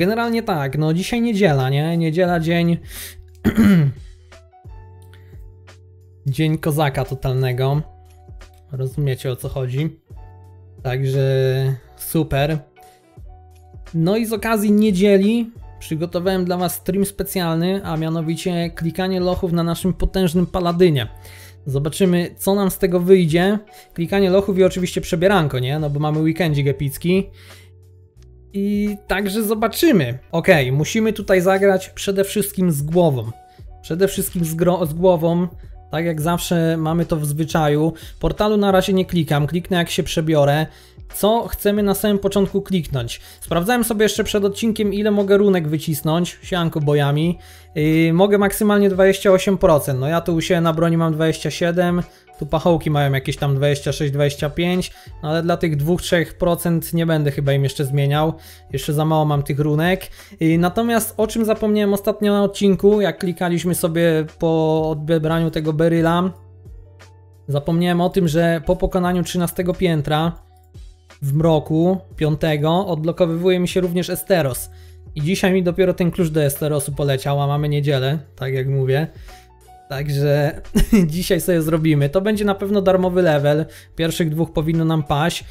Generalnie tak, no dzisiaj niedziela, nie? Niedziela, dzień... dzień kozaka totalnego. Rozumiecie, o co chodzi. Także super. No i z okazji niedzieli przygotowałem dla was stream specjalny, a mianowicie klikanie lochów na naszym potężnym paladynie. Zobaczymy, co nam z tego wyjdzie. Klikanie lochów i oczywiście przebieranko, nie? No bo mamy weekendzik epicki. I także zobaczymy. Ok, musimy tutaj zagrać przede wszystkim z głową. Przede wszystkim z głową. Tak jak zawsze mamy to w zwyczaju. Portalu na razie nie klikam, kliknę jak się przebiorę. Co chcemy na samym początku kliknąć? Sprawdzałem sobie jeszcze przed odcinkiem, ile mogę runek wycisnąć, sianko bojami. Mogę maksymalnie 28%, no ja tu u siebie na broni mam 27%, tu pachołki mają jakieś tam 26-25%, no ale dla tych 2-3% nie będę chyba im jeszcze zmieniał, jeszcze za mało mam tych runek. Natomiast o czym zapomniałem ostatnio na odcinku, jak klikaliśmy sobie po odbraniu tego beryla, zapomniałem o tym, że po pokonaniu 13 piętra w mroku 5 odblokowywuje mi się również Esteros. I dzisiaj mi dopiero ten klucz do Esterosu poleciał, a mamy niedzielę, tak jak mówię. Także dzisiaj sobie zrobimy. To będzie na pewno darmowy level. Pierwszych dwóch powinno nam paść.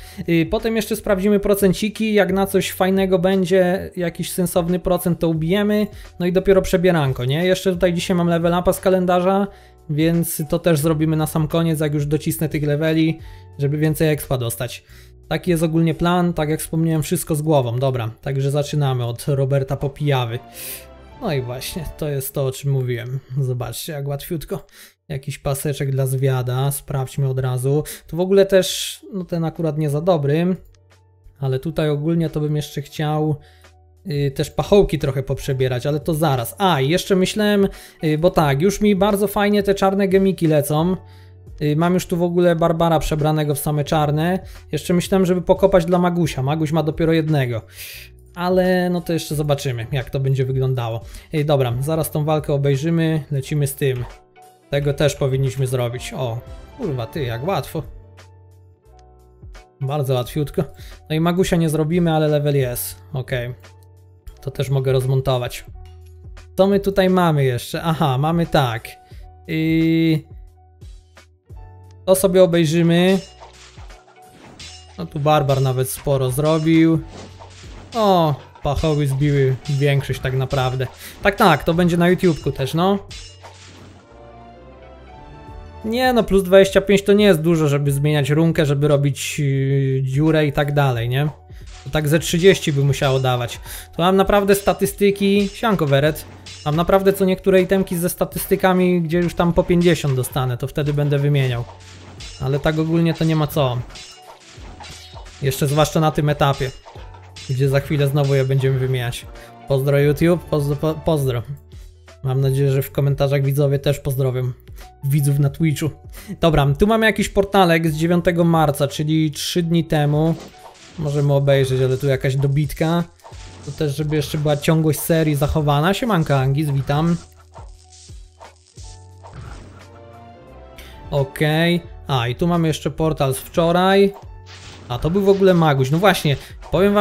Potem jeszcze sprawdzimy procenciki. Jak na coś fajnego będzie, jakiś sensowny procent, to ubijemy. No i dopiero przebieranko, nie? Jeszcze tutaj dzisiaj mam level upa z kalendarza, więc to też zrobimy na sam koniec, jak już docisnę tych leveli, żeby więcej expa dostać. Taki jest ogólnie plan, tak jak wspomniałem, wszystko z głową, dobra, także zaczynamy od Roberta Popijawy. No i właśnie, to jest to, o czym mówiłem. Zobaczcie, jak łatwiutko. Jakiś paseczek dla zwiada, sprawdźmy od razu. Tu w ogóle też, no ten akurat nie za dobry, ale tutaj ogólnie to bym jeszcze chciał też pachołki trochę poprzebierać, ale to zaraz. A, i jeszcze myślałem, bo tak, już mi bardzo fajnie te czarne gemiki lecą. Mam już tu w ogóle Barbara przebranego w same czarne. Jeszcze myślałem, żeby pokopać dla Magusia. Maguś ma dopiero jednego. Ale no to jeszcze zobaczymy, jak to będzie wyglądało. Dobra, zaraz tą walkę obejrzymy. Lecimy z tym. Tego też powinniśmy zrobić. O, kurwa ty, jak łatwo. Bardzo łatwiutko. No i Magusia nie zrobimy, ale level jest. Okej. To też mogę rozmontować. Co my tutaj mamy jeszcze? Aha, mamy tak. To sobie obejrzymy. No tu Barbar nawet sporo zrobił. O, pachoły zbiły większość tak naprawdę. Tak, tak, to będzie na YouTubeku też, no. Nie no, plus 25 to nie jest dużo, żeby zmieniać runkę, żeby robić dziurę i tak dalej, nie? To tak ze 30 by musiało dawać. Tu mam naprawdę statystyki, sianko weret. Mam naprawdę co niektóre itemki ze statystykami, gdzie już tam po 50 dostanę, to wtedy będę wymieniał. Ale tak ogólnie to nie ma co. Jeszcze zwłaszcza na tym etapie, gdzie za chwilę znowu je będziemy wymieniać. Pozdro YouTube, pozdro. Mam nadzieję, że w komentarzach widzowie też pozdrowią widzów na Twitchu. Dobra, tu mamy jakiś portalek z 9 marca, czyli 3 dni temu. Możemy obejrzeć, ale tu jakaś dobitka. To też, żeby jeszcze była ciągłość serii zachowana. Siemanka Angis, witam. Okej. A, i tu mamy jeszcze portal z wczoraj. A, to był w ogóle Maguś. No właśnie, powiem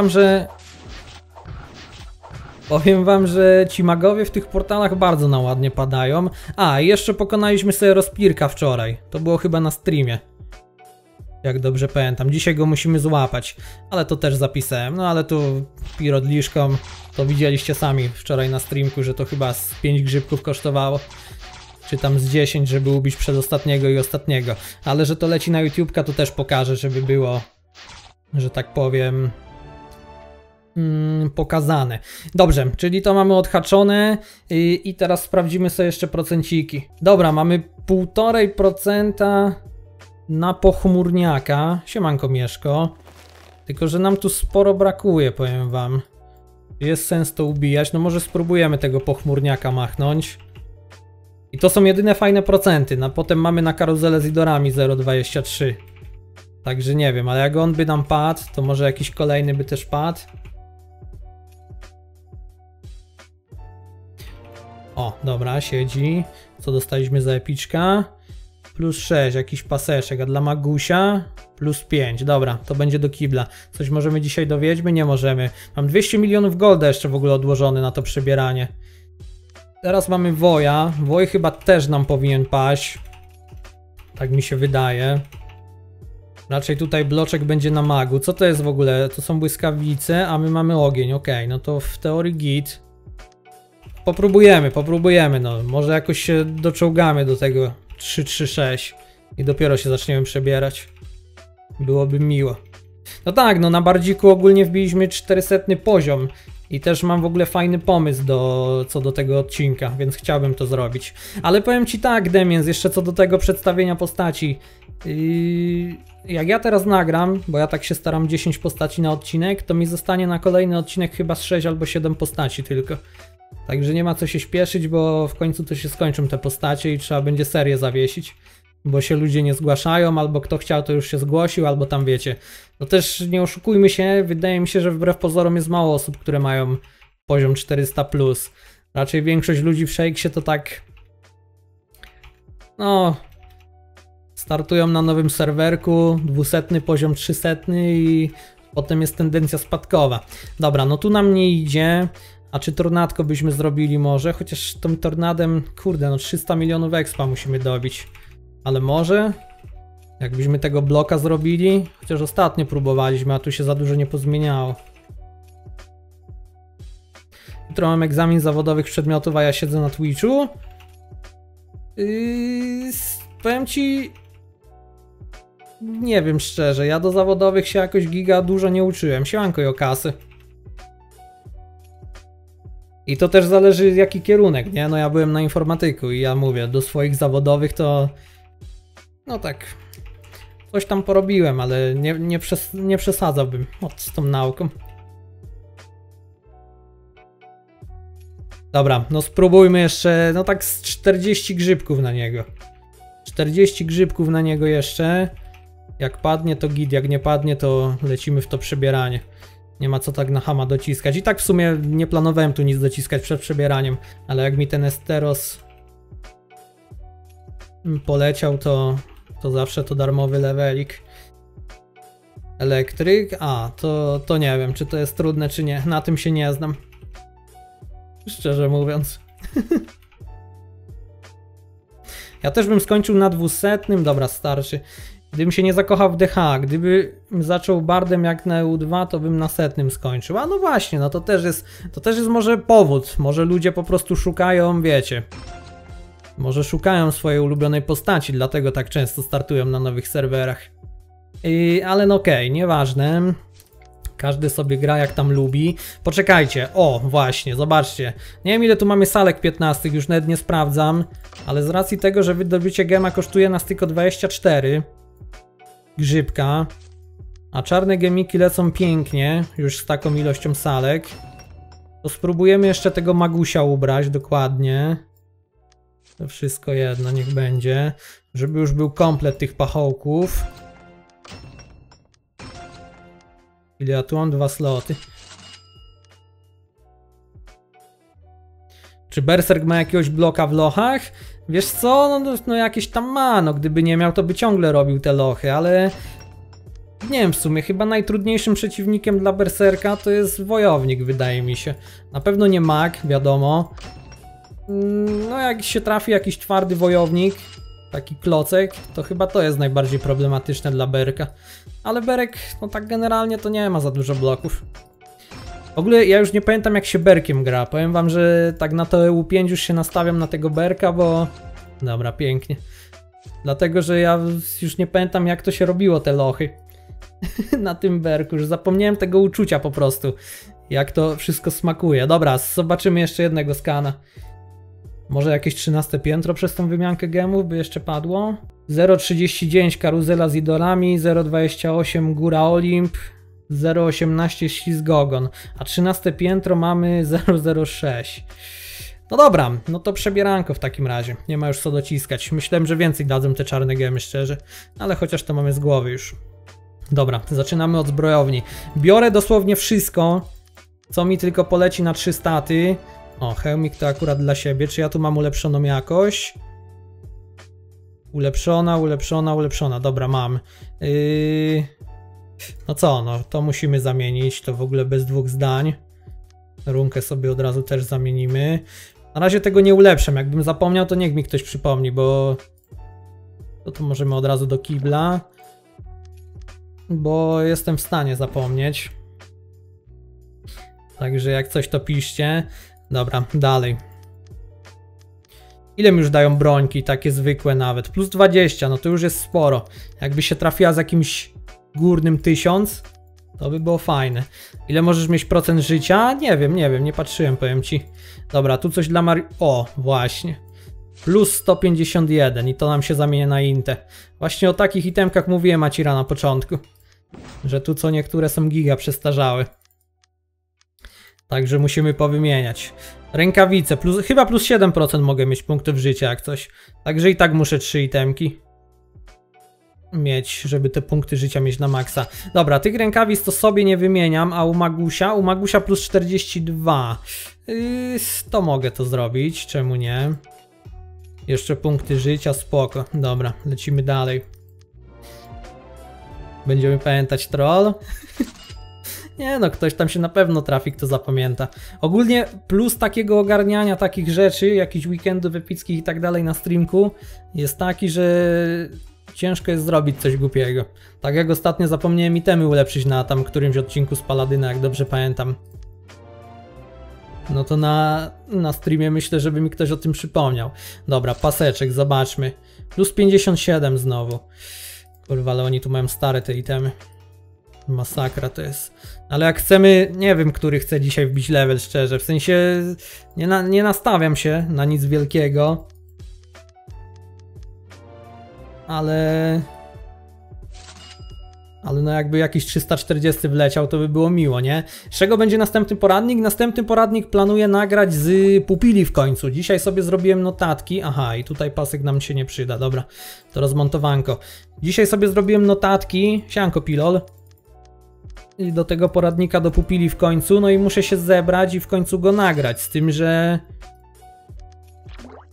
wam, że... ci magowie w tych portalach bardzo na ładnie padają. A, i jeszcze pokonaliśmy sobie Rozpirka wczoraj. To było chyba na streamie. Jak dobrze pamiętam. Dzisiaj go musimy złapać. Ale to też zapisałem. No ale tu pirodliszką to widzieliście sami wczoraj na streamku, że to chyba z 5 grzybków kosztowało. Czy tam z 10, żeby ubić przedostatniego i ostatniego. Ale że to leci na YouTube'ka, to też pokażę, żeby było, że tak powiem, pokazane. Dobrze, czyli to mamy odhaczone i teraz sprawdzimy sobie jeszcze procenciki. Dobra, mamy 1,5% na pochmurniaka. Siemanko Mieszko. Tylko, że nam tu sporo brakuje, powiem wam. Jest sens to ubijać. No może spróbujemy tego pochmurniaka machnąć. I to są jedyne fajne procenty. No, potem mamy na karuzelę z idorami 0,23. Także nie wiem, ale jak on by nam padł, to może jakiś kolejny by też padł. O, dobra, siedzi. Co dostaliśmy za epiczka? Plus 6, jakiś paseczek, a dla Magusia plus 5, dobra, to będzie do kibla. Coś możemy dzisiaj do Wiedźmy? Nie możemy. Mam 200 milionów golda jeszcze w ogóle odłożony na to przebieranie. Teraz mamy Woja. Woj chyba też nam powinien paść. Tak mi się wydaje. Raczej tutaj bloczek będzie na magu. Co to jest w ogóle? To są błyskawice, a my mamy ogień. Okej, no to w teorii git. Popróbujemy, no. Może jakoś się doczołgamy do tego 3-3-6 i dopiero się zaczniemy przebierać. Byłoby miło. No tak, no na bardziku ogólnie wbiliśmy 400 poziom i też mam w ogóle fajny pomysł co do tego odcinka, więc chciałbym to zrobić. Ale powiem ci tak, Demiens, jeszcze co do tego przedstawienia postaci. Jak ja teraz nagram, bo ja tak się staram 10 postaci na odcinek, to mi zostanie na kolejny odcinek chyba z 6 albo 7 postaci tylko. Także nie ma co się śpieszyć, bo w końcu to się skończą te postacie i trzeba będzie serię zawiesić. Bo się ludzie nie zgłaszają, albo kto chciał to już się zgłosił, albo tam wiecie. No też nie oszukujmy się, wydaje mi się, że wbrew pozorom jest mało osób, które mają poziom 400+. Raczej większość ludzi w Shakesie to tak... No... Startują na nowym serwerku, 200 poziom, 300 i potem jest tendencja spadkowa. Dobra, no tu nam nie idzie. A czy tornadko byśmy zrobili może? Chociaż tym tornadem, kurde, no 300 milionów expa musimy dobić. Ale może? Jakbyśmy tego bloka zrobili? Chociaż ostatnio próbowaliśmy, a tu się za dużo nie pozmieniało. Jutro mam egzamin zawodowych przedmiotów, a ja siedzę na Twitchu. Powiem ci... Nie wiem szczerze, ja do zawodowych się jakoś giga dużo nie uczyłem. Siemanko i o kasy. I to też zależy jaki kierunek, nie? No ja byłem na informatyku i ja mówię, do swoich zawodowych to... No tak... Coś tam porobiłem, ale nie przesadzałbym z tą nauką. Dobra, no spróbujmy jeszcze, no tak z 40 grzybków na niego. 40 grzybków na niego jeszcze. Jak padnie to git, jak nie padnie to lecimy w to przebieranie. Nie ma co tak na chama dociskać. I tak w sumie nie planowałem tu nic dociskać przed przebieraniem, ale jak mi ten Esteros poleciał, to zawsze to darmowy levelik. Elektryk? A, to nie wiem, czy to jest trudne, czy nie. Na tym się nie znam. Szczerze mówiąc. Ja też bym skończył na 200. Dobra, starszy. Gdybym się nie zakochał w DH, gdybym zaczął bardem jak na EU2, to bym na 100 skończył. A no właśnie, no to też jest może powód. Może ludzie po prostu szukają, wiecie. Może szukają swojej ulubionej postaci, dlatego tak często startują na nowych serwerach. Ale no okej, nieważne. Każdy sobie gra jak tam lubi. Poczekajcie, o właśnie, zobaczcie. Nie wiem ile tu mamy salek 15, już nawet nie sprawdzam. Ale z racji tego, że wydobycie gema kosztuje nas tylko 24. Grzybka, a czarne gemiki lecą pięknie, już z taką ilością salek. To spróbujemy jeszcze tego magusia ubrać dokładnie. To wszystko jedno, niech będzie. Żeby już był komplet tych pachołków. Ile ja tu mam? 2 sloty. Czy Berserk ma jakiegoś bloka w lochach? Wiesz co, no jakieś tam ma, no gdyby nie miał, to by ciągle robił te lochy, ale... Nie wiem w sumie, chyba najtrudniejszym przeciwnikiem dla Berserka to jest wojownik, wydaje mi się. Na pewno nie mag, wiadomo. No jak się trafi jakiś twardy wojownik, taki klocek, to chyba to jest najbardziej problematyczne dla Berka. Ale Berek, no tak generalnie to nie ma za dużo bloków. W ogóle ja już nie pamiętam jak się Berkiem gra, powiem wam, że tak na to EU5 już się nastawiam na tego Berka, bo... Dobra, pięknie. Dlatego, że ja już nie pamiętam jak to się robiło te lochy na tym Berku, już zapomniałem tego uczucia po prostu, jak to wszystko smakuje. Dobra, zobaczymy jeszcze jednego skana. Może jakieś 13 piętro przez tą wymiankę gemów by jeszcze padło? 0,39 karuzela z idolami, 0,28 góra Olimp. 0,18 ślizg ogon, a 13 piętro mamy 0,06. No dobra, no to przebieranko w takim razie, nie ma już co dociskać. Myślałem, że więcej dadzą te czarne gemy szczerze, ale chociaż to mamy z głowy już. Dobra, zaczynamy od zbrojowni. Biorę dosłownie wszystko, co mi tylko poleci na 3 staty. O, hełmik to akurat dla siebie, czy ja tu mam ulepszoną jakość? Ulepszona, ulepszona, ulepszona. Dobra, mam. No co, no to musimy zamienić. To w ogóle bez dwóch zdań. Runkę sobie od razu też zamienimy. Na razie tego nie ulepszam. Jakbym zapomniał, to niech mi ktoś przypomni, bo... To możemy od razu do kibla. Bo jestem w stanie zapomnieć. Także jak coś, to piszcie. Dobra, dalej. Ile mi już dają brońki, takie zwykłe nawet? Plus 20, no to już jest sporo. Jakby się trafiła z jakimś górnym 1000, to by było fajne. Ile możesz mieć procent życia? Nie wiem, nie wiem, nie patrzyłem, powiem ci. Dobra, tu coś dla Marii... O, właśnie. Plus 151 i to nam się zamienia na Intę. Właśnie o takich itemkach mówiłem Acira na początku. Że tu co niektóre są giga przestarzałe. Także musimy powymieniać. Rękawice, plus, chyba plus 7% mogę mieć punktów życia jak coś. Także i tak muszę 3 itemki mieć, żeby te punkty życia mieć na maksa. Dobra, tych rękawic to sobie nie wymieniam, a u Magusia plus 42. To mogę to zrobić, czemu nie? Jeszcze punkty życia, spoko. Dobra, lecimy dalej. Będziemy pamiętać troll. Nie no, ktoś tam się na pewno trafi, kto zapamięta. Ogólnie plus takiego ogarniania takich rzeczy, jakichś weekendów epickich i tak dalej na streamku jest taki, że ciężko jest zrobić coś głupiego. Tak jak ostatnio zapomniałem itemy ulepszyć na tam którymś odcinku z Paladyna, jak dobrze pamiętam. No to na streamie myślę, żeby mi ktoś o tym przypomniał. Dobra, paseczek, zobaczmy. Plus 57 znowu. Kurwa, ale oni tu mają stare te itemy. Masakra to jest. Ale jak chcemy, nie wiem, który chce dzisiaj wbić level, szczerze. W sensie nie nastawiam się na nic wielkiego. Ale no jakby jakiś 340 wleciał, to by było miło, nie? Z czego będzie następny poradnik? Następny poradnik planuję nagrać z pupili w końcu. Dzisiaj sobie zrobiłem notatki. Aha, i tutaj pasek nam się nie przyda. Dobra, to rozmontowanko. Dzisiaj sobie zrobiłem notatki. Sianko Pilol. I do tego poradnika do pupili w końcu. No i muszę się zebrać i w końcu go nagrać. Z tym, że...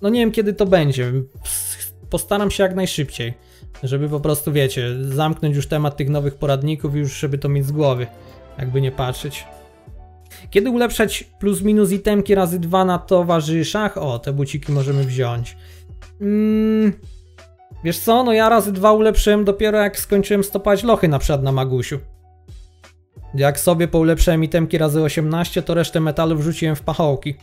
No nie wiem, kiedy to będzie. Postaram się jak najszybciej. Żeby po prostu, wiecie, zamknąć już temat tych nowych poradników i już żeby to mieć z głowy. Jakby nie patrzeć. Kiedy ulepszać plus minus itemki razy 2 na towarzyszach? O, te buciki możemy wziąć. Wiesz co, no ja razy 2 ulepszyłem dopiero jak skończyłem stopać lochy na przykład na Magusiu. Jak sobie poulepszałem itemki razy 18, to resztę metalu wrzuciłem w pachołki.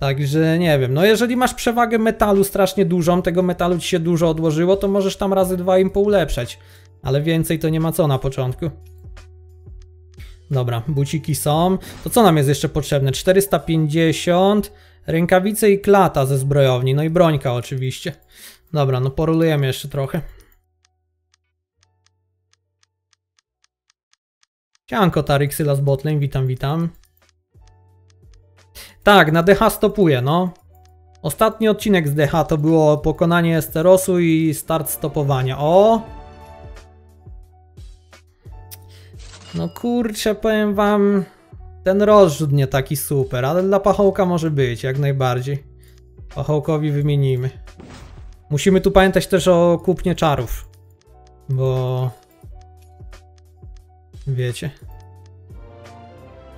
Także nie wiem, no jeżeli masz przewagę metalu strasznie dużą, tego metalu ci się dużo odłożyło, to możesz tam razy 2 im poulepszać. Ale więcej to nie ma co na początku. Dobra, buciki są. To co nam jest jeszcze potrzebne? 450, rękawice i klata ze zbrojowni, no i brońka oczywiście. Dobra, no porolujemy jeszcze trochę. Cianko Taryxyla z botlane, witam, witam. Tak, na DH stopuję, no. Ostatni odcinek z DH to było pokonanie Esterosu i start stopowania. O! No kurczę, powiem wam, ten rozrzut nie taki super, ale dla pachołka może być, jak najbardziej. Pachołkowi wymienimy. Musimy tu pamiętać też o kupnie czarów, bo... Wiecie...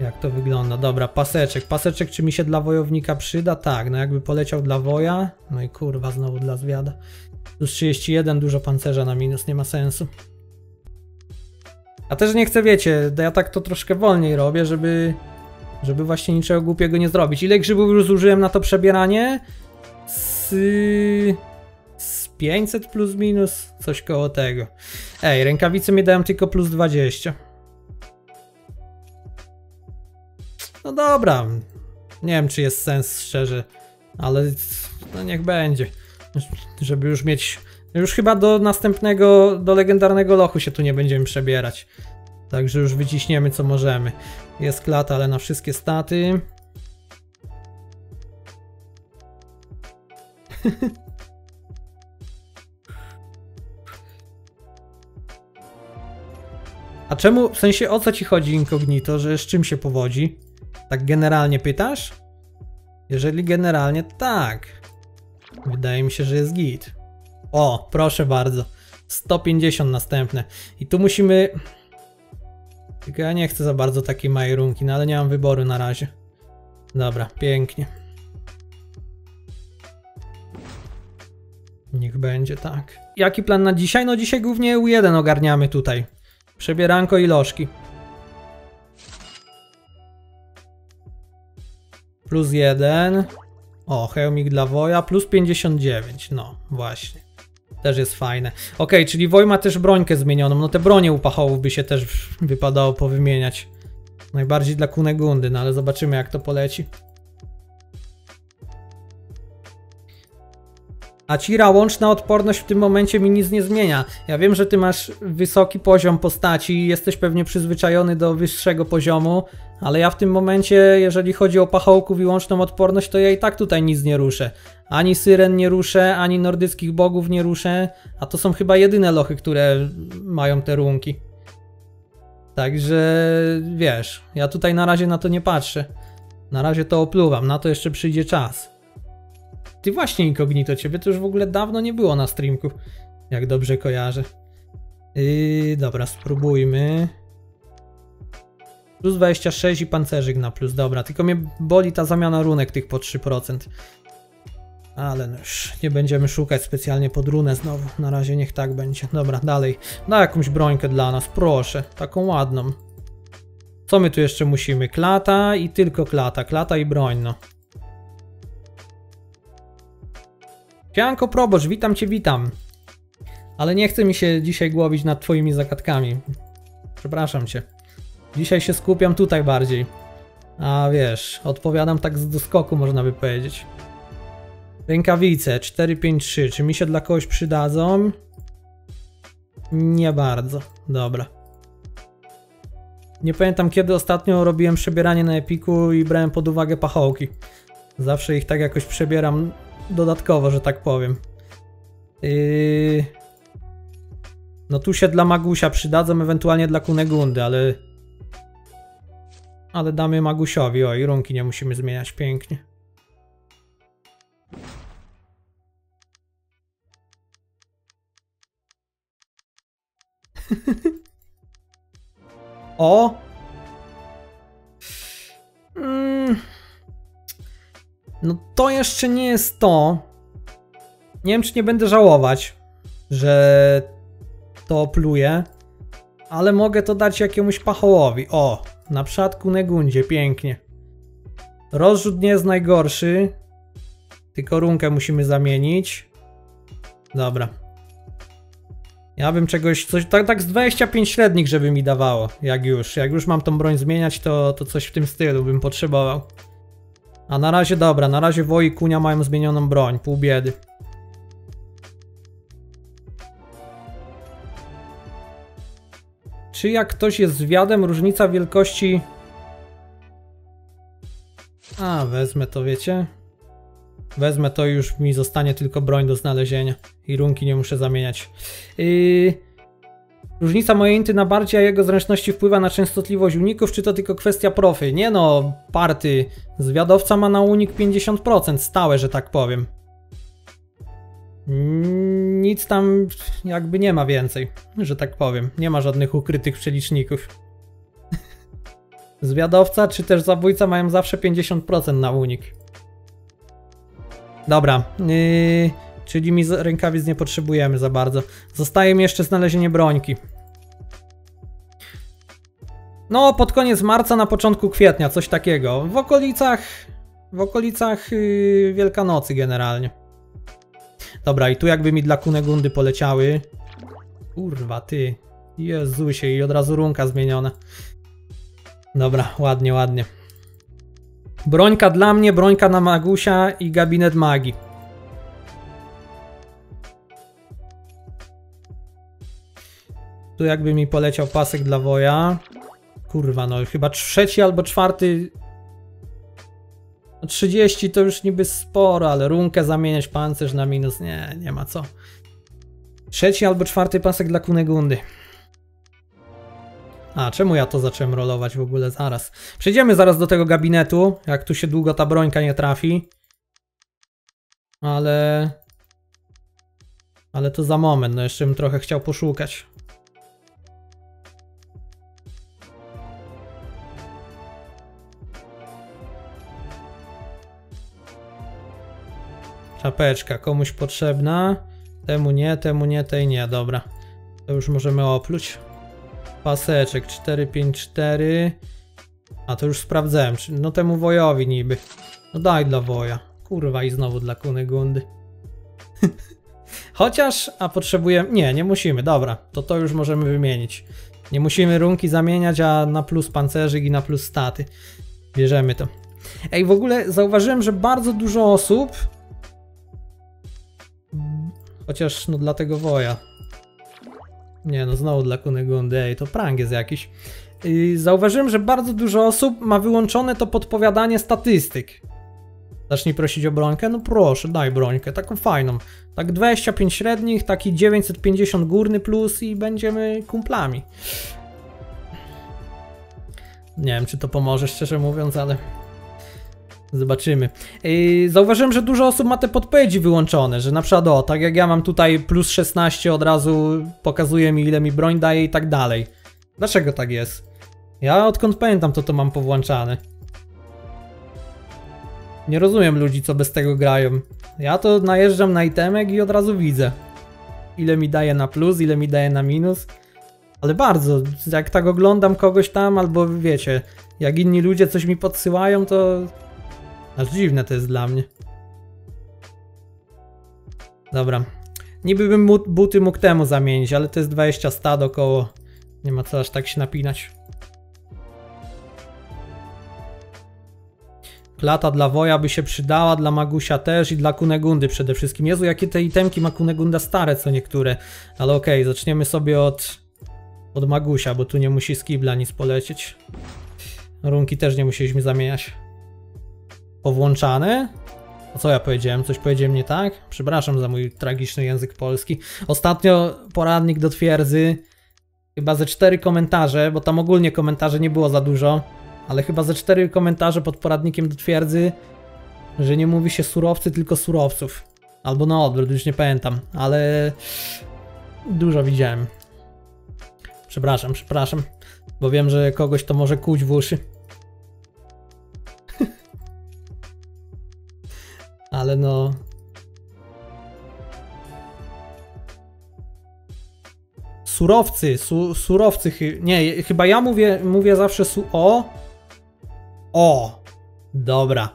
Jak to wygląda? Dobra, paseczek. Paseczek czy mi się dla wojownika przyda? Tak, no jakby poleciał dla woja. No i kurwa, znowu dla zwiada. Plus 31, dużo pancerza na minus, nie ma sensu. A też nie chcę, wiecie, ja tak to troszkę wolniej robię, żeby właśnie niczego głupiego nie zrobić. Ile grzybów już zużyłem na to przebieranie? Z 500 plus minus, coś koło tego. Ej, rękawice mi dają tylko plus 20. No dobra, nie wiem czy jest sens szczerze, ale no niech będzie, żeby już mieć, już chyba do następnego, do legendarnego lochu się tu nie będziemy przebierać, także już wyciśniemy co możemy. Jest klata, ale na wszystkie staty. A czemu, w sensie o co ci chodzi incognito, że z czym się powodzi? Tak generalnie pytasz? Jeżeli generalnie, tak. Wydaje mi się, że jest git. O, proszę bardzo. 150 następne. I tu musimy... Tylko ja nie chcę za bardzo takiej majrunki, no ale nie mam wyboru na razie. Dobra, pięknie. Niech będzie tak. Jaki plan na dzisiaj? No dzisiaj głównie U1 ogarniamy tutaj. Przebieranko i lożki. Plus 1. O, hełmik dla Woja. Plus 59. No, właśnie. Też jest fajne. Ok, czyli Woj ma też brońkę zmienioną. No te bronie u pachołów by się też wypadało powymieniać. Najbardziej dla Kunegundy, no ale zobaczymy jak to poleci. A Cira łączna odporność w tym momencie mi nic nie zmienia. Ja wiem, że ty masz wysoki poziom postaci i jesteś pewnie przyzwyczajony do wyższego poziomu, ale ja w tym momencie, jeżeli chodzi o pachołków i łączną odporność, to ja i tak tutaj nic nie ruszę. Ani syren nie ruszę, ani nordyckich bogów nie ruszę, a to są chyba jedyne lochy, które mają te runki. Także wiesz, ja tutaj na razie na to nie patrzę. Na razie to opluwam, na to jeszcze przyjdzie czas. Ty właśnie Inkognito, ciebie to już w ogóle dawno nie było na streamku, jak dobrze kojarzę. Dobra, spróbujmy. Plus 26 i pancerzyk na plus, dobra, tylko mnie boli ta zamiana runek tych po 3%. Ale no już nie będziemy szukać specjalnie pod runę znowu, na razie niech tak będzie. Dobra, dalej, daj jakąś brońkę dla nas, proszę, taką ładną. Co my tu jeszcze musimy? Klata i tylko klata, klata i broń, no. Sianko Probosz, witam cię, witam. Ale nie chcę mi się dzisiaj głowić nad twoimi zagadkami. Przepraszam cię. Dzisiaj się skupiam tutaj bardziej. A wiesz, odpowiadam tak z doskoku, można by powiedzieć. Rękawice 453, czy mi się dla kogoś przydadzą? Nie bardzo, dobra. Nie pamiętam kiedy ostatnio robiłem przebieranie na Epiku i brałem pod uwagę pachołki. Zawsze ich tak jakoś przebieram dodatkowo, że tak powiem. No tu się dla Magusia przydadzą, ewentualnie dla Kunegundy, ale... Ale damy Magusiowi, oj, runki nie musimy zmieniać, pięknie. O! No to jeszcze nie jest to. Nie wiem, czy nie będę żałować, że to opluję, ale mogę to dać jakiemuś pachołowi. O, na przykład Kunegundzie, pięknie. Rozrzut nie jest najgorszy, tylko runkę musimy zamienić. Dobra. Ja bym czegoś, coś tak z 25 średnich, żeby mi dawało, jak już mam tą broń zmieniać, to coś w tym stylu bym potrzebował. A na razie dobra, na razie Woj i Kunia mają zmienioną broń, pół biedy. Czy jak ktoś jest zwiadem, różnica wielkości... A, wezmę to, wiecie? Wezmę to i już mi zostanie tylko broń do znalezienia. I runki nie muszę zamieniać. Różnica mojej inty na barcie, a jego zręczności wpływa na częstotliwość uników, czy to tylko kwestia profy? Nie no, party. Zwiadowca ma na unik 50% stałe, że tak powiem. Nic tam jakby nie ma więcej, że tak powiem. Nie ma żadnych ukrytych przeliczników. Zwiadowca czy też zabójca mają zawsze 50% na unik. Dobra, czyli mi rękawic nie potrzebujemy za bardzo. Zostaje mi jeszcze znalezienie brońki. No, pod koniec marca, na początku kwietnia, coś takiego. W okolicach Wielkanocy generalnie. Dobra, i tu jakby mi dla Kunegundy poleciały. Kurwa, ty. Jezusie, i od razu runka zmieniona. Dobra, ładnie, ładnie. Brońka dla mnie, brońka na Magusia i gabinet magii. Tu jakby mi poleciał pasek dla Woja. Kurwa, no chyba trzeci albo czwarty. No 30 to już niby sporo, ale runkę zamieniać, pancerz na minus. Nie, nie ma co. Trzeci albo czwarty pasek dla Kunegundy. A, czemu ja to zacząłem rolować w ogóle? Zaraz. Przejdziemy zaraz do tego gabinetu, jak tu się długo ta brońka nie trafi. Ale... Ale to za moment, no jeszcze bym trochę chciał poszukać. Czapeczka komuś potrzebna. Temu nie, tej nie, dobra. To już możemy opluć. Paseczek 454. A to już sprawdzałem, no temu wojowi niby. No daj dla woja. Kurwa i znowu dla Kunegundy. Chociaż, a potrzebujemy... Nie, nie musimy, dobra. To już możemy wymienić. Nie musimy runki zamieniać, a na plus pancerzyk i na plus staty. Bierzemy to. Ej, w ogóle zauważyłem, że bardzo dużo osób... Chociaż, no dla tego woja. Nie, no znowu dla Kunegundy, ej, to prank jest jakiś. Zauważyłem, że bardzo dużo osób ma wyłączone to podpowiadanie statystyk. Zacznij prosić o brońkę? No proszę, daj brońkę, taką fajną. Tak 25 średnich, taki 950 górny plus i będziemy kumplami. Nie wiem, czy to pomoże, szczerze mówiąc, ale... Zobaczymy. Zauważyłem, że dużo osób ma te podpowiedzi wyłączone, że na przykład o, tak jak ja mam tutaj plus 16 od razu pokazuje mi ile mi broń daje i tak dalej. Dlaczego tak jest? Ja odkąd pamiętam to mam powłączane. Nie rozumiem ludzi, co bez tego grają. Ja to najeżdżam na itemek i od razu widzę, ile mi daje na plus, ile mi daje na minus. Ale bardzo, jak tak oglądam kogoś tam, albo wiecie, jak inni ludzie coś mi podsyłają, to... Aż dziwne to jest dla mnie. Dobra. Niby bym buty mógł temu zamienić, ale to jest 20 stad około. Nie ma co aż tak się napinać. Klata dla woja by się przydała, dla Magusia też i dla Kunegundy przede wszystkim. Jezu, jakie te itemki ma Kunegunda stare, co niektóre. Ale okej, zaczniemy sobie od Magusia, bo tu nie musi z kibla nic polecieć. Runki też nie musieliśmy zamieniać. Powłączane? A co ja powiedziałem? Coś powiedziałem nie tak? Przepraszam za mój tragiczny język polski. Ostatnio poradnik do twierdzy. Chyba ze 4 komentarze, bo tam ogólnie komentarzy nie było za dużo. Ale chyba ze 4 komentarze pod poradnikiem do twierdzy, że nie mówi się surowcy, tylko surowców. Albo na odwrót, już nie pamiętam. Ale dużo widziałem. Przepraszam, przepraszam. Bo wiem, że kogoś to może kłuć w uszy. Ale no... Surowcy, surowcy... Nie, chyba ja mówię zawsze O! Dobra.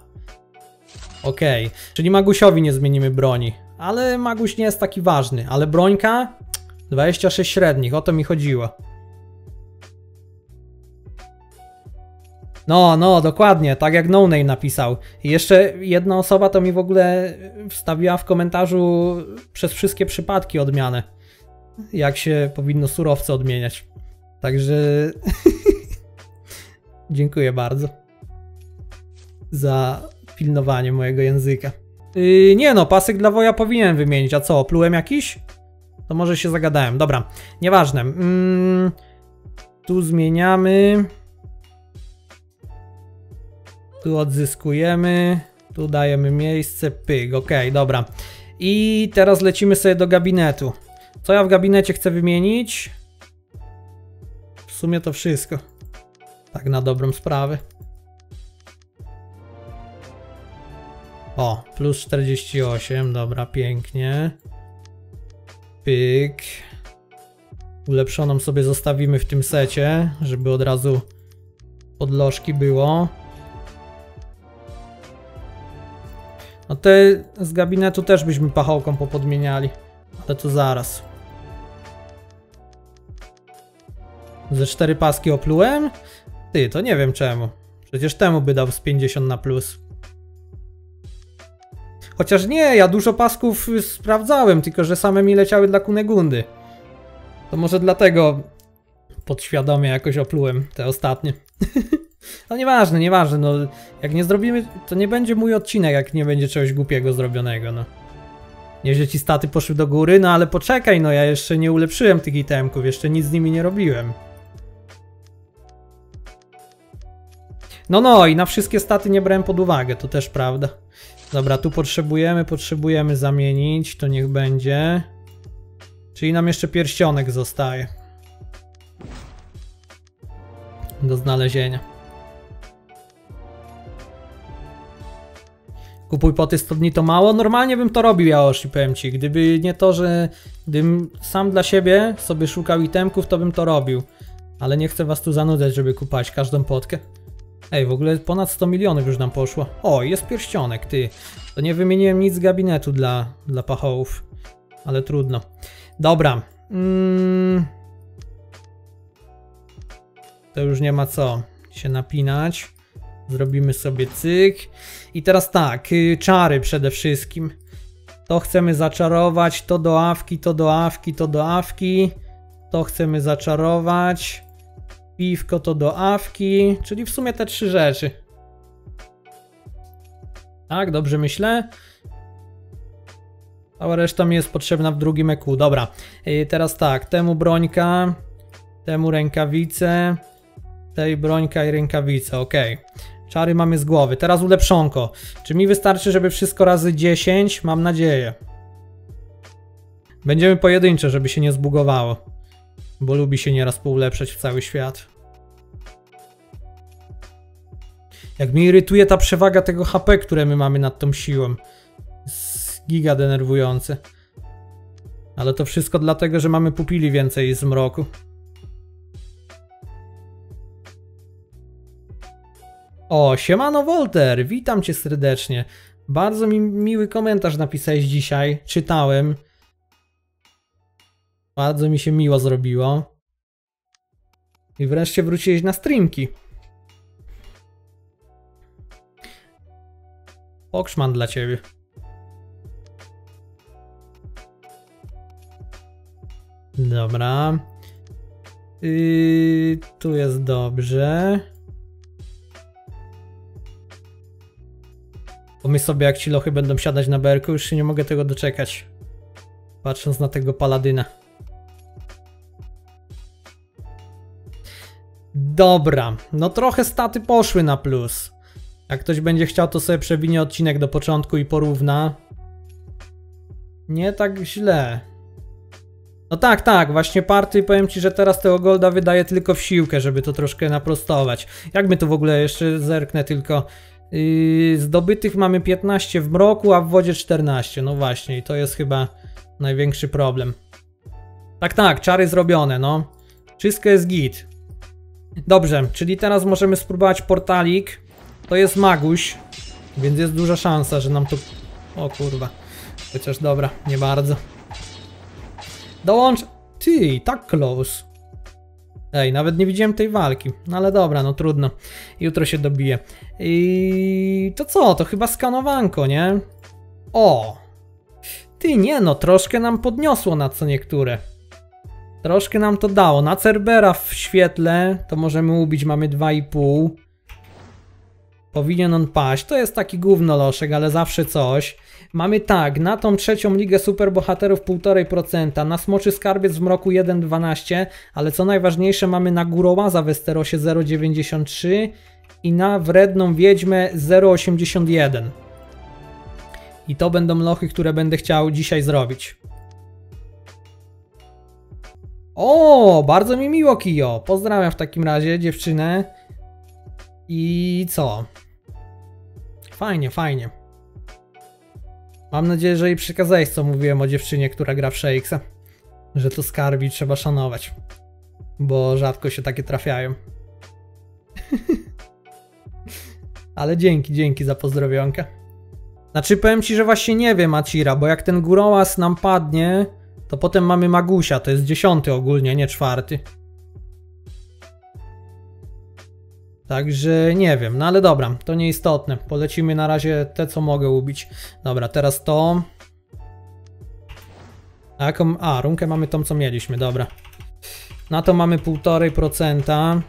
Okej. Czyli Magusiowi nie zmienimy broni. Ale Maguś nie jest taki ważny. Ale brońka... 26 średnich, o to mi chodziło. No, no, dokładnie, tak jak No Name napisał. I jeszcze jedna osoba to mi w ogóle wstawiła w komentarzu przez wszystkie przypadki odmianę. Jak się powinno surowce odmieniać. Także... Dziękuję bardzo za pilnowanie mojego języka. Nie no, pasek dla woja powinien wymienić. A co, oplułem jakiś? To może się zagadałem. Dobra, nieważne. Tu zmieniamy... Tu odzyskujemy, tu dajemy miejsce, pyk, okej, dobra. I teraz lecimy sobie do gabinetu. Co ja w gabinecie chcę wymienić? W sumie to wszystko. Tak na dobrą sprawę. O, plus 48, dobra, pięknie. Pyk. Ulepszoną sobie zostawimy w tym secie, żeby od razu podlożki było. No te z gabinetu też byśmy pachołką popodmieniali, ale to zaraz. Ze 4 paski oplułem? Ty, to nie wiem czemu. Przecież temu by dał z 50 na plus. Chociaż nie, ja dużo pasków sprawdzałem, tylko że same mi leciały dla Kunegundy. To może dlatego podświadomie jakoś oplułem te ostatnie. No nieważne, nieważne, no jak nie zrobimy, to nie będzie mój odcinek, jak nie będzie czegoś głupiego zrobionego, no. Nieźle ci staty poszły do góry, no ale poczekaj, no ja jeszcze nie ulepszyłem tych itemków, jeszcze nic z nimi nie robiłem. No, no i na wszystkie staty nie brałem pod uwagę, to też prawda. Dobra, tu potrzebujemy zamienić, to niech będzie. Czyli nam jeszcze pierścionek zostaje do znalezienia. Kupuj poty 100 dni to mało. Normalnie bym to robił, Jaoshi, powiem ci. Gdyby nie to, że gdybym sam dla siebie sobie szukał itemków, to bym to robił. Ale nie chcę was tu zanudzać, żeby kupować każdą potkę. Ej, w ogóle ponad 100 milionów już nam poszło. O, jest pierścionek, ty. To nie wymieniłem nic z gabinetu dla pachołów. Ale trudno. Dobra. To już nie ma co się napinać. Zrobimy sobie cyk. I teraz tak, czary przede wszystkim. To chcemy zaczarować, to do awki, to do awki, to do awki. To chcemy zaczarować. Piwko to do awki, czyli w sumie te trzy rzeczy. Tak, dobrze myślę. Cała reszta mi jest potrzebna w drugim EQ. Dobra, teraz tak, temu brońka, temu rękawice, tej brońka i rękawice, ok. Czary mamy z głowy, teraz ulepszonko. Czy mi wystarczy, żeby wszystko razy 10? Mam nadzieję. Będziemy pojedyncze, żeby się nie zbugowało. Bo lubi się nieraz poulepszać w cały świat. Jak mnie irytuje ta przewaga tego HP, które my mamy nad tą siłą. Jest giga denerwujące. Ale to wszystko dlatego, że mamy pupili więcej z mroku. O, siemano Wolter, witam cię serdecznie. Bardzo mi miły komentarz napisałeś dzisiaj, czytałem. Bardzo mi się miło zrobiło. I wreszcie wróciłeś na streamki. Okszman dla ciebie. Dobra. Tu jest dobrze. Pomyśl sobie, jak ci lochy będą siadać na berku. Już się nie mogę tego doczekać. Patrząc na tego paladyna. Dobra, no trochę staty poszły na plus. Jak ktoś będzie chciał, to sobie przewinie odcinek do początku i porówna. Nie tak źle. No tak, tak, właśnie party, powiem ci, że teraz tego golda wydaje tylko w siłkę, żeby to troszkę naprostować. Jak my to w ogóle jeszcze zerknę tylko. Zdobytych mamy 15 w mroku, a w wodzie 14. No właśnie, i to jest chyba największy problem. Tak, tak, czary zrobione, no. Wszystko jest git. Dobrze, czyli teraz możemy spróbować portalik. To jest Maguś, więc jest duża szansa, że nam to... O kurwa. Chociaż dobra, nie bardzo. Dołącz... Ty, tak close. Ej, nawet nie widziałem tej walki. No ale dobra, no trudno. Jutro się dobiję. I... to co? To chyba skanowanko, nie? O! Ty, nie no, troszkę nam podniosło na co niektóre. Troszkę nam to dało. Na Cerbera w świetle to możemy ubić, mamy 2,5. Powinien on paść. To jest taki gównoloszek, ale zawsze coś. Mamy tak, na tą trzecią ligę superbohaterów 1,5%. Na Smoczy Skarbiec w mroku 1,12. Ale co najważniejsze, mamy na Górołaza w Esterosie 0,93. I na Wredną Wiedźmę 0,81. I to będą lochy, które będę chciał dzisiaj zrobić. O, bardzo mi miło, Kijo. Pozdrawiam w takim razie dziewczynę. I co? Fajnie, fajnie. Mam nadzieję, że jej przekazałeś, co mówiłem o dziewczynie, która gra w Shakesa. Że to skarbi trzeba szanować. Bo rzadko się takie trafiają. Ale dzięki, dzięki za pozdrowionkę. Znaczy, powiem ci, że właśnie nie wiem, Acira, bo jak ten Górołaz nam padnie... To potem mamy Magusia, to jest 10 ogólnie, nie 4. Także nie wiem, no ale dobra, to nieistotne. Polecimy na razie te, co mogę ubić. Dobra, teraz to. A jaką? A, runkę mamy tą, co mieliśmy, dobra. Na to mamy 1,5%.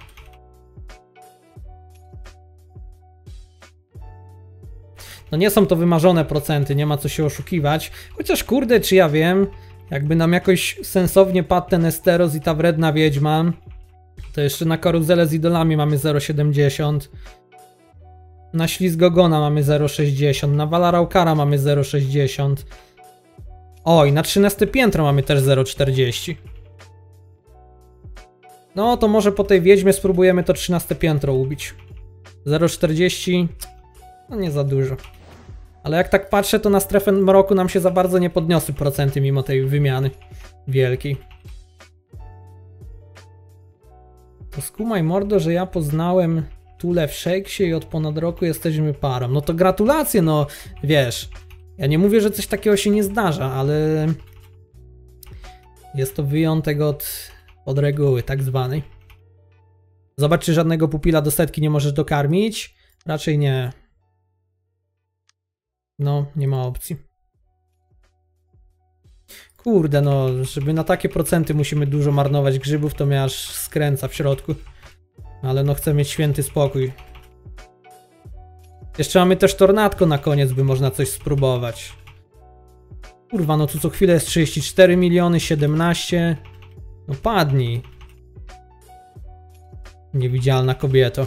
No nie są to wymarzone procenty, nie ma co się oszukiwać. Chociaż kurde, czy ja wiem... Jakby nam jakoś sensownie padł ten Esteros i ta Wredna Wiedźma, to jeszcze na Karuzelę z Idolami mamy 0,70. Na Ślizgogona mamy 0,60. Na Valaraukara mamy 0,60. O, i na 13 piętro mamy też 0,40. No to może po tej wiedźmie spróbujemy to 13 piętro ubić. 0,40, no nie za dużo. Ale jak tak patrzę, to na strefę mroku nam się za bardzo nie podniosły procenty mimo tej wymiany wielkiej. To skumaj mordo, że ja poznałem Tulę w Shakesie i od ponad roku jesteśmy parą. No to gratulacje, no wiesz. Ja nie mówię, że coś takiego się nie zdarza, ale jest to wyjątek od reguły tak zwanej. Zobacz, czy żadnego pupila do setki nie możesz dokarmić. Raczej nie. No, nie ma opcji. Kurde, no, żeby na takie procenty musimy dużo marnować grzybów, to mnie aż skręca w środku. Ale no, chcę mieć święty spokój. Jeszcze mamy też tornadko na koniec, by można coś spróbować. Kurwa, no tu co chwilę jest 34 miliony, 17. No padnij. Niewidzialna kobieto.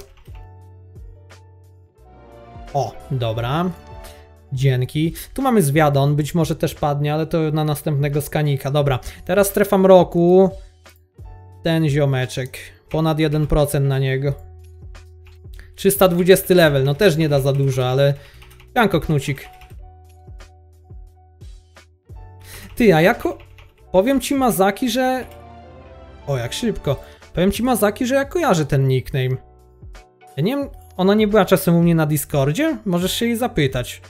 O, dobra. Dzięki. Tu mamy zwiada, on być może też padnie, ale to na następnego skanika. Dobra, teraz strefa mroku. Ten ziomeczek. Ponad 1% na niego. 320 level, no też nie da za dużo, ale... Janko knucik. Ty, a jako... Powiem ci Mazaki, że... O, jak szybko. Powiem ci Mazaki, że ja kojarzę ten nickname. Ja nie wiem, ona nie była czasem u mnie na Discordzie? Możesz się jej zapytać.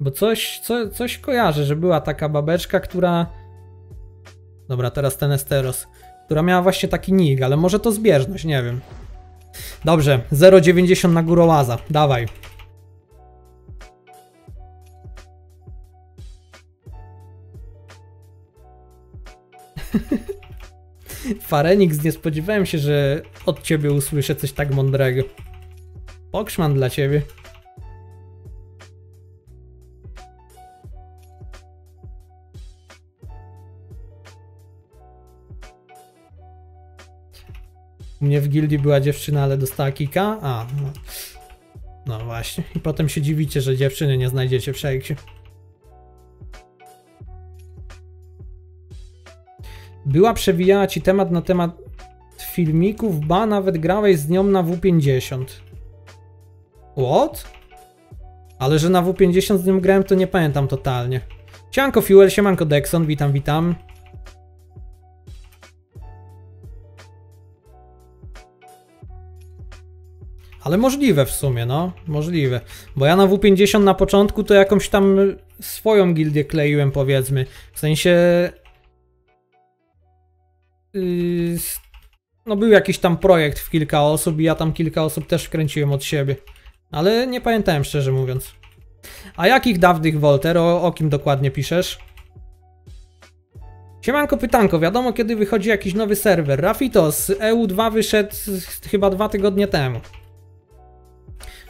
Bo coś kojarzę, że była taka babeczka, która... Dobra, teraz ten Esteros. Która miała właśnie taki nick, ale może to zbieżność, nie wiem. Dobrze, 0,90 na górołaza, dawaj. Farenix, nie spodziewałem się, że od ciebie usłyszę coś tak mądrego. Pokrzman dla ciebie. U mnie w gildii była dziewczyna, ale dostała kika. A, no, no właśnie. I potem się dziwicie, że dziewczyny nie znajdziecie w Shakesie. Była, przewijała ci temat na temat filmików, ba, nawet grałeś z nią na W50. What? Ale że na W50 z nią grałem, to nie pamiętam totalnie. Sianko Fuel, siemanko Dexon, witam, witam. Ale możliwe w sumie, no. Możliwe. Bo ja na W50 na początku to jakąś tam swoją gildię kleiłem, powiedzmy. W sensie... No był jakiś tam projekt w kilka osób i ja tam kilka osób też wkręciłem od siebie. Ale nie pamiętałem, szczerze mówiąc. A jakich dawnych Wolter? O kim dokładnie piszesz? Siemanko pytanko, wiadomo kiedy wychodzi jakiś nowy serwer. Rafitos, EU2 wyszedł chyba 2 tygodnie temu.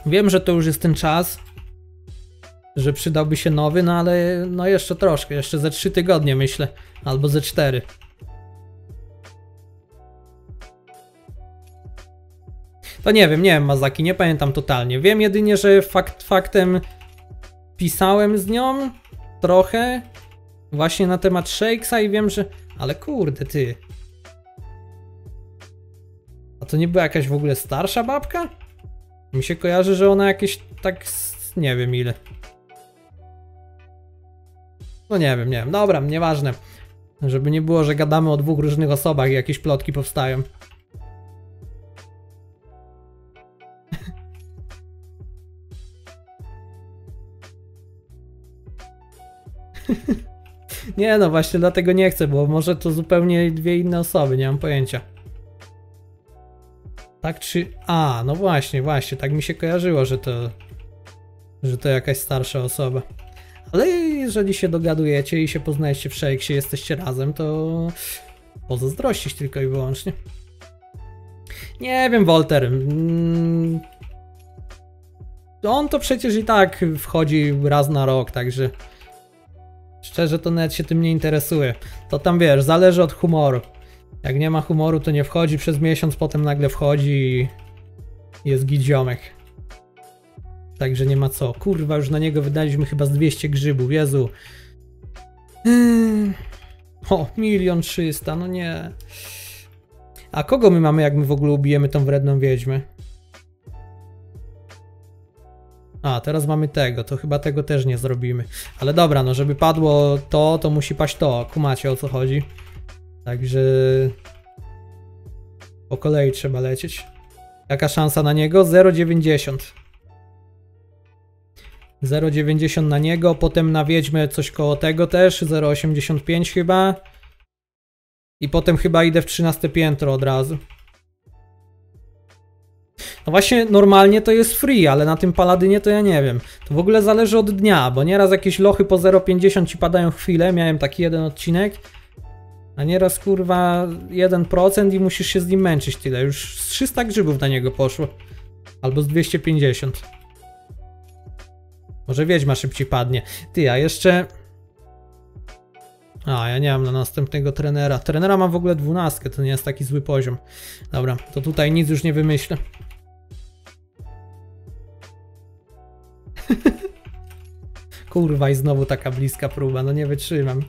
Wiem, że to już jest ten czas, że przydałby się nowy, no ale no jeszcze troszkę, jeszcze ze 3 tygodnie myślę, albo ze 4. To nie wiem Mazaki, nie pamiętam totalnie. Wiem jedynie, że faktem pisałem z nią trochę właśnie na temat Shakesa i wiem, że... Ale kurde ty. A to nie była jakaś w ogóle starsza babka? Mi się kojarzy, że ona jakieś tak... nie wiem ile. No nie wiem. Dobra, nieważne. Żeby nie było, że gadamy o 2 różnych osobach i jakieś plotki powstają. Nie no, właśnie dlatego nie chcę, bo może to zupełnie 2 inne osoby, nie mam pojęcia. Tak czy... A, no właśnie, tak mi się kojarzyło, że to jakaś starsza osoba. Ale jeżeli się dogadujecie i się poznajecie w Shakesie, jesteście razem, to pozazdrościć tylko i wyłącznie. Nie wiem, Wolter. On to przecież i tak wchodzi raz na rok, także... Szczerze to nawet się tym nie interesuje. To tam wiesz, zależy od humoru. Jak nie ma humoru, to nie wchodzi przez miesiąc, potem nagle wchodzi i jest gidziomek. Także nie ma co. Kurwa, już na niego wydaliśmy chyba z 200 grzybów, Jezu. O, 1 300 000, no nie. A kogo my mamy, jak my w ogóle ubijemy tą wredną wiedźmę? A, teraz mamy tego, to chyba tego też nie zrobimy. Ale dobra, no żeby padło to, to musi paść to. Kumacie, o co chodzi. Także... po kolei trzeba lecieć. Jaka szansa na niego? 0,90. 0,90 na niego, potem na wiedźmę coś koło tego też, 0,85 chyba. I potem chyba idę w 13 piętro od razu. No właśnie, normalnie to jest free, ale na tym Paladynie to ja nie wiem. To w ogóle zależy od dnia, bo nieraz jakieś lochy po 0,50 ci padają chwilę, miałem taki jeden odcinek. A nieraz kurwa 1% i musisz się z nim męczyć tyle. Już z 300 grzybów na niego poszło. Albo z 250. Może wiedźma szybciej padnie. Ty, a jeszcze... a, ja nie mam na następnego trenera. Trenera mam w ogóle 12, to nie jest taki zły poziom. Dobra, to tutaj nic już nie wymyślę. Kurwa, i znowu taka bliska próba, no nie wytrzymam.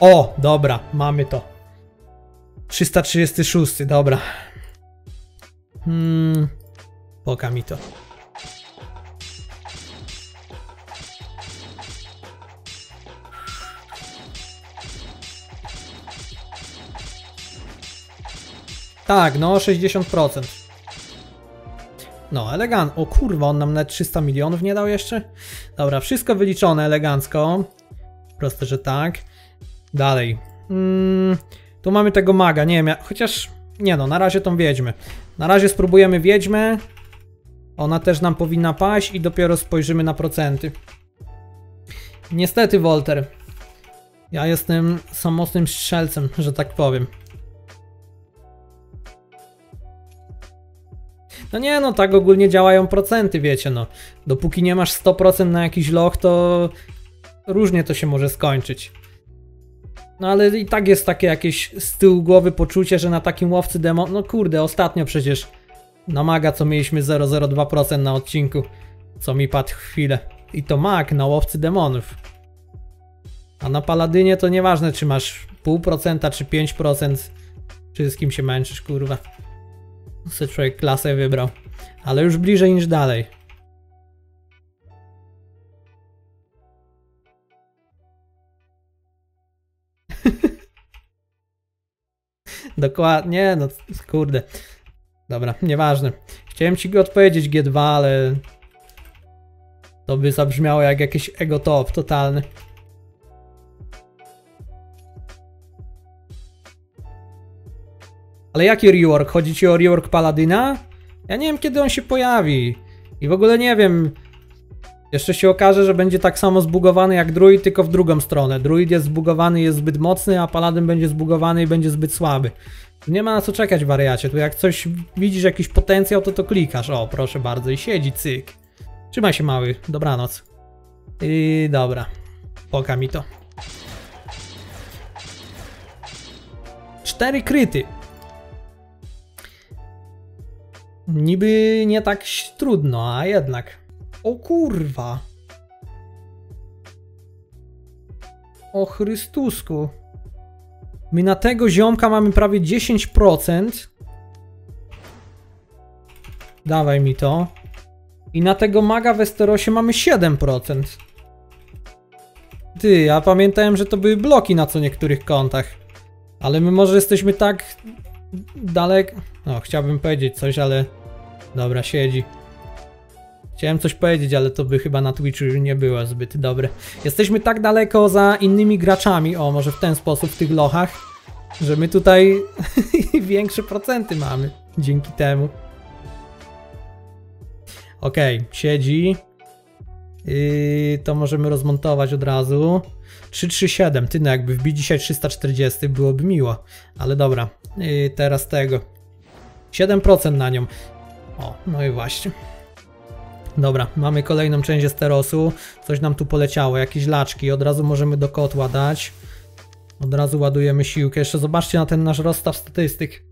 O, dobra, mamy to. 336, dobra. Poka mi to. Tak, no 60%. No, elegancko. O kurwa, on nam nawet 300 milionów nie dał jeszcze? Dobra, wszystko wyliczone elegancko. Proste, że tak. Dalej. Tu mamy tego maga, nie wiem, ja... chociaż... nie no, na razie tą wiedźmę. Na razie spróbujemy wiedźmę. Ona też nam powinna paść i dopiero spojrzymy na procenty. Niestety, Wolter. Ja jestem samotnym strzelcem, że tak powiem. No nie no, tak ogólnie działają procenty, wiecie no. Dopóki nie masz 100% na jakiś loch, to różnie to się może skończyć. No ale i tak jest takie jakieś z tyłu głowy poczucie, że na takim łowcy demo... no kurde, ostatnio przecież na maga co mieliśmy 0,02% na odcinku, co mi padł chwilę. I to mag na łowcy demonów. A na Paladynie to nieważne, czy masz 0,5% czy 5%, czy z kim się męczysz, kurwa. Se człowiek klasę wybrał. Ale już bliżej niż dalej. Dokładnie, no kurde. Dobra, nieważne. Chciałem ci go odpowiedzieć G2, ale to by zabrzmiało jak jakiś ego top totalny. Ale jaki rework? Chodzi ci o rework Paladyna? Ja nie wiem, kiedy on się pojawi. I w ogóle nie wiem. Jeszcze się okaże, że będzie tak samo zbugowany jak druid, tylko w drugą stronę. Druid jest zbugowany, jest zbyt mocny, a Paladyn będzie zbugowany i będzie zbyt słaby. Tu nie ma na co czekać, wariacie. Tu jak coś widzisz, jakiś potencjał, to klikasz. O, proszę bardzo. I siedzi, cyk. Trzymaj się, mały. Dobranoc. I dobra. Poka mi to. 4 kryty. Niby nie tak trudno, a jednak... o kurwa. O Chrystusku. My na tego ziomka mamy prawie 10%. Dawaj mi to. I na tego maga w Westerosie mamy 7%. Ty, ja pamiętałem, że to były bloki na co niektórych kontach. Ale my może jesteśmy tak... daleko... no, chciałbym powiedzieć coś, ale... dobra, siedzi. Chciałem coś powiedzieć, ale to by chyba na Twitchu nie było zbyt dobre. Jesteśmy tak daleko za innymi graczami, o może w ten sposób, w tych lochach, że my tutaj większe procenty mamy dzięki temu. Okej, siedzi. To możemy rozmontować od razu. 337, ty no jakby wbić dzisiaj 340 byłoby miło, ale dobra. Teraz tego. 7% na nią. O, no i właśnie. Dobra, mamy kolejną część Esterosu. Coś nam tu poleciało, jakieś laczki. Od razu możemy do kotła dać. Od razu ładujemy siłkę. Jeszcze zobaczcie na ten nasz rozstaw statystyk.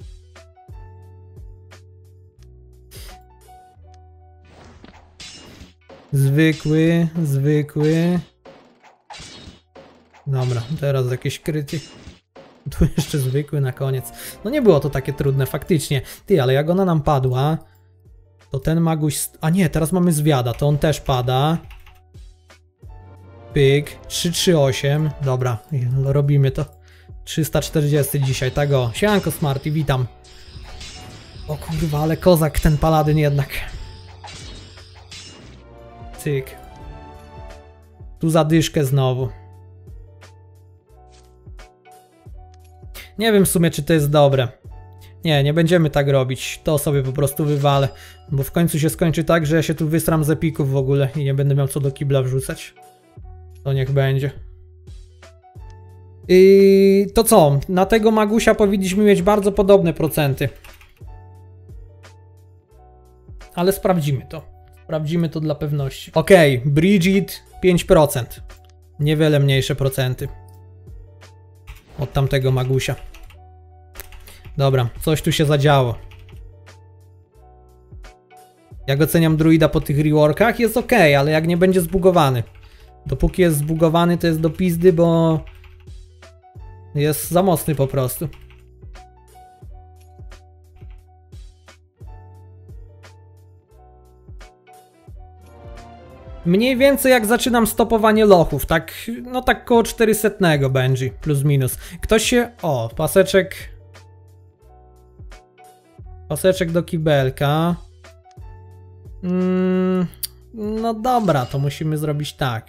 Zwykły. Dobra, teraz jakieś kryty. Tu jeszcze zwykły na koniec. No nie było to takie trudne faktycznie. Ty, ale jak ona nam padła, to ten maguś... A nie, teraz mamy zwiada, to on też pada. Pyk, 338. Dobra, robimy to. 340 dzisiaj, tak o. Siemanko Smarty, witam. O kurwa, ale kozak ten paladyn jednak. Cyk. Tu zadyszkę znowu. Nie wiem w sumie, czy to jest dobre. Nie, nie będziemy tak robić. To sobie po prostu wywalę. Bo w końcu się skończy tak, że ja się tu wysram z epików w ogóle i nie będę miał co do kibla wrzucać. To niech będzie. I to co? Na tego magusia powinniśmy mieć bardzo podobne procenty. Ale sprawdzimy to. Sprawdzimy to dla pewności. Okej, okay, Bridget 5%. Niewiele mniejsze procenty od tamtego magusia. Dobra, coś tu się zadziało. Jak oceniam druida po tych reworkach? Jest ok, ale jak nie będzie zbugowany. Dopóki jest zbugowany, to jest do pizdy, bo jest za mocny po prostu. Mniej więcej jak zaczynam stopowanie lochów, tak, no tak koło 400 będzie, plus minus. Ktoś się... O, paseczek... Paseczek do kibelka. No dobra, to musimy zrobić tak.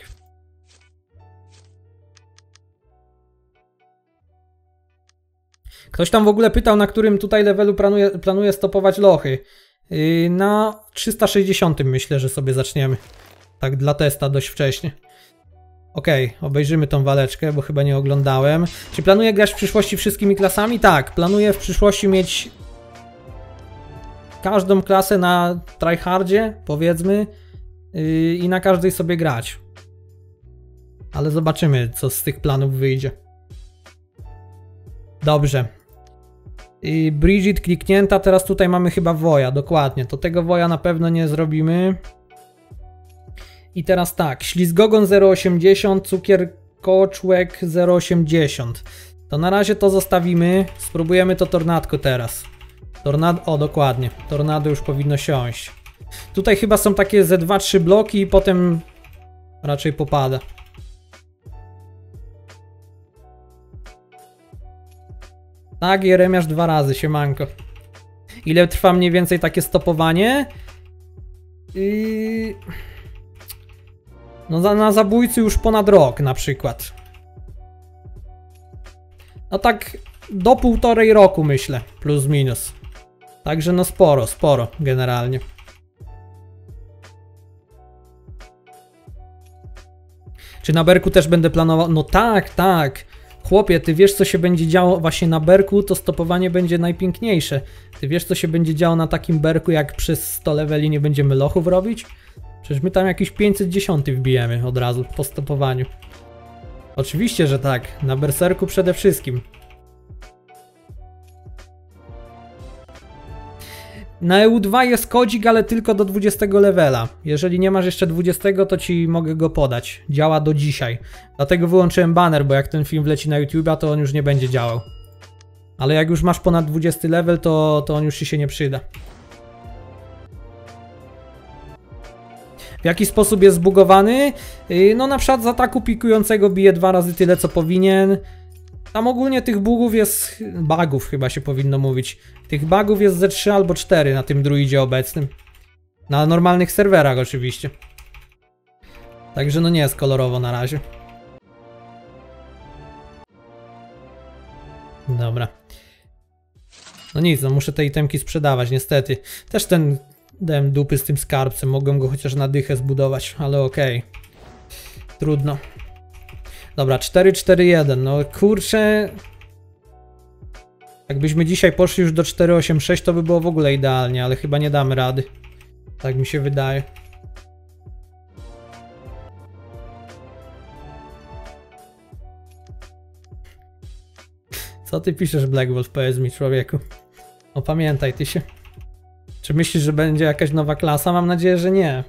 Ktoś tam w ogóle pytał, na którym tutaj levelu planuję stopować lochy. Na 360 myślę, że sobie zaczniemy. Tak dla testa dość wcześnie. Okej, obejrzymy tą waleczkę, bo chyba nie oglądałem. Czy planuję grać w przyszłości wszystkimi klasami? Tak, planuję w przyszłości mieć każdą klasę na tryhardzie, powiedzmy, i na każdej sobie grać. Ale zobaczymy, co z tych planów wyjdzie. Dobrze. Bridget kliknięta, teraz tutaj mamy chyba woja, dokładnie. To tego woja na pewno nie zrobimy. I teraz tak, ślizgogon 0,80, cukier koczłek 0,80. To na razie to zostawimy, spróbujemy to tornadko teraz. O, dokładnie, tornado już powinno siąść. Tutaj chyba są takie ze 2-3 bloki i potem raczej popada. Tak, Jeremiasz 2 razy, siemanko. Ile trwa mniej więcej takie stopowanie? No na zabójcy już ponad rok na przykład. No tak do 1,5 roku myślę, plus minus. Także no sporo generalnie. Czy na Berku też będę planował? No tak. Chłopie, ty wiesz co się będzie działo właśnie na Berku, to stopowanie będzie najpiękniejsze. Ty wiesz co się będzie działo na takim Berku, jak przez 100 leveli nie będziemy lochów robić? Przecież my tam jakieś 510 wbijemy od razu po stopowaniu. Oczywiście, że tak. Na berserku przede wszystkim. Na EU2 jest kodzik, ale tylko do 20 levela. Jeżeli nie masz jeszcze 20, to ci mogę go podać. Działa do dzisiaj. Dlatego wyłączyłem baner, bo jak ten film wleci na YouTube'a, to on już nie będzie działał. Ale jak już masz ponad 20 level, to on już ci się nie przyda. W jaki sposób jest zbugowany? No na przykład z ataku pikującego bije 2 razy tyle, co powinien. Tam ogólnie tych bugów jest... Bugów chyba się powinno mówić. Tych bugów jest ze 3 albo 4 na tym druidzie obecnym. Na normalnych serwerach oczywiście. Także no nie jest kolorowo na razie. Dobra. No nic, no muszę te itemki sprzedawać niestety. Też ten... Dałem dupy z tym skarbcem, mogłem go chociaż na dychę zbudować, ale okej. Trudno. Dobra, 4-4-1, no kurczę... Jakbyśmy dzisiaj poszli już do 4-8-6, to by było w ogóle idealnie, ale chyba nie damy rady. Tak mi się wydaje. Co ty piszesz, Black Wolf, powiedz mi, człowieku? Opamiętaj ty się. Czy myślisz, że będzie jakaś nowa klasa? Mam nadzieję, że nie.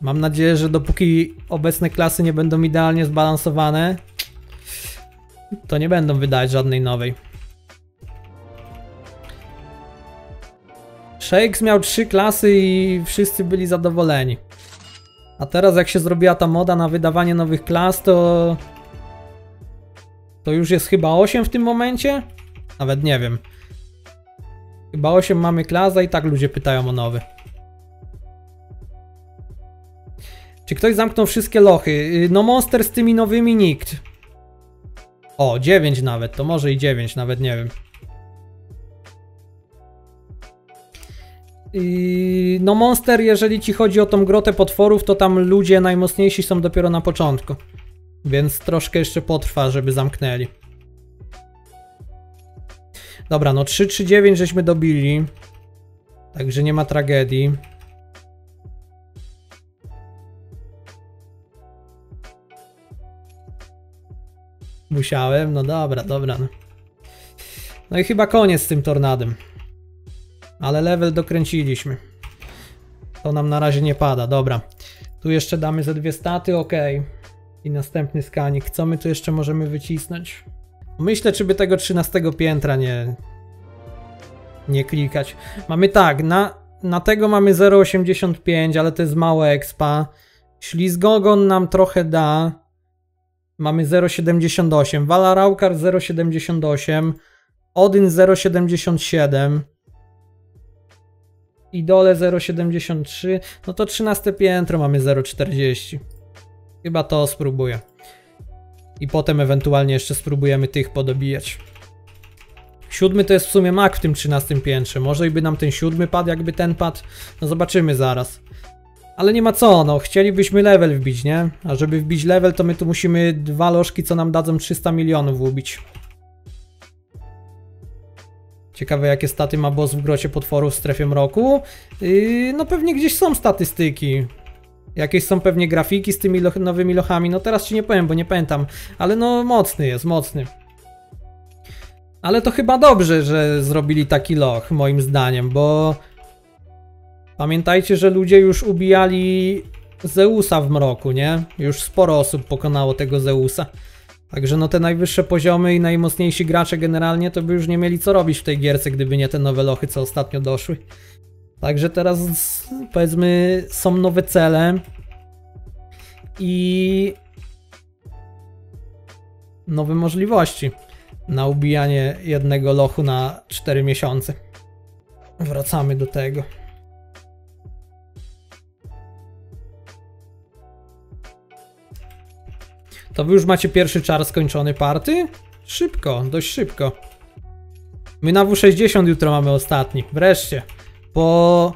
Mam nadzieję, że dopóki obecne klasy nie będą idealnie zbalansowane, to nie będą wydawać żadnej nowej. Shakes miał 3 klasy i wszyscy byli zadowoleni. A teraz jak się zrobiła ta moda na wydawanie nowych klas, to już jest chyba 8 w tym momencie? Nawet nie wiem. Chyba 8 mamy klas, a i tak ludzie pytają o nowy. Czy ktoś zamknął wszystkie lochy? No Monster z tymi nowymi nikt. O, 9 nawet, to może i 9, nawet nie wiem. No Monster, jeżeli ci chodzi o tą grotę potworów, to tam ludzie najmocniejsi są dopiero na początku. Więc troszkę jeszcze potrwa, żeby zamknęli. Dobra, no 3-3-9 żeśmy dobili. Także nie ma tragedii. Musiałem, no dobra, dobra. No i chyba koniec z tym tornadem. Ale level dokręciliśmy. To nam na razie nie pada, dobra. Tu jeszcze damy ze 2 staty, ok. I następny skanik. Co my tu jeszcze możemy wycisnąć? Myślę, czy by tego 13 piętra nie klikać. Mamy tak, na tego mamy 0,85, ale to jest małe expa. Ślizgogon nam trochę da. Mamy 0,78. Valaraukar 0,78. Odyn 0,77. I dole 0,73, no to 13 piętro mamy 0,40. Chyba to spróbuję. I potem ewentualnie jeszcze spróbujemy tych podobijać. 7 to jest w sumie mak w tym 13 piętrze. Może i by nam ten 7 padł, jakby ten padł. No zobaczymy zaraz. Ale nie ma co, no chcielibyśmy level wbić, nie? A żeby wbić level, to my tu musimy 2 lożki, co nam dadzą 300 milionów ubić. Ciekawe jakie staty ma boss w grocie potworów w strefie mroku. No pewnie gdzieś są statystyki. Jakieś są pewnie grafiki z tymi nowymi lochami. No teraz ci nie powiem, bo nie pamiętam. Ale no mocny jest, mocny. Ale to chyba dobrze, że zrobili taki loch moim zdaniem, bo... Pamiętajcie, że ludzie już ubijali Zeusa w mroku, nie? Już sporo osób pokonało tego Zeusa. Także no te najwyższe poziomy i najmocniejsi gracze generalnie to by już nie mieli co robić w tej gierce, gdyby nie te nowe lochy, co ostatnio doszły. Także teraz powiedzmy są nowe cele i nowe możliwości na ubijanie jednego lochu na 4 miesiące. Wracamy do tego. To wy już macie pierwszy czar skończony party? Szybko, dość szybko. My na W60 jutro mamy ostatni. Wreszcie. Po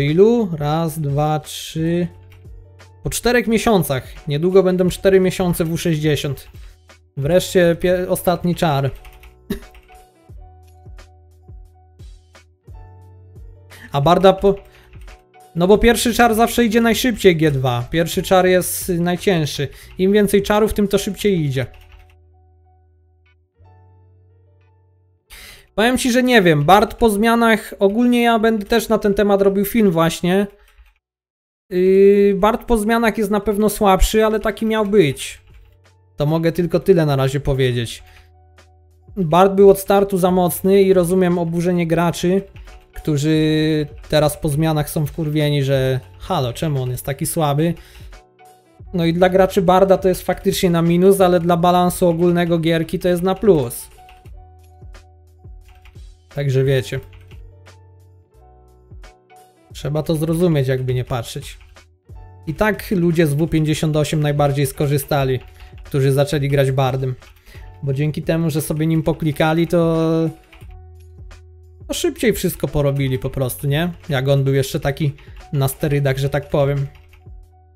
ilu? Raz, dwa, trzy... Po 4 miesiącach. Niedługo będą 4 miesiące W60. Wreszcie ostatni czar. A Barda po... No bo pierwszy czar zawsze idzie najszybciej G2. Pierwszy czar jest najcięższy. Im więcej czarów, tym to szybciej idzie. Powiem ci, że nie wiem. Bard po zmianach... Ogólnie ja będę też na ten temat robił film właśnie. Bard po zmianach jest na pewno słabszy, ale taki miał być. To mogę tylko tyle na razie powiedzieć. Bard był od startu za mocny i rozumiem oburzenie graczy, którzy teraz po zmianach są wkurwieni, że halo, czemu on jest taki słaby? No i dla graczy Barda to jest faktycznie na minus, ale dla balansu ogólnego gierki to jest na plus. Także wiecie. Trzeba to zrozumieć, jakby nie patrzeć. I tak ludzie z W58 najbardziej skorzystali, którzy zaczęli grać Bardem. Bo dzięki temu, że sobie nim poklikali, to... No szybciej wszystko porobili po prostu, nie? Jak on był jeszcze taki na sterydach, że tak powiem.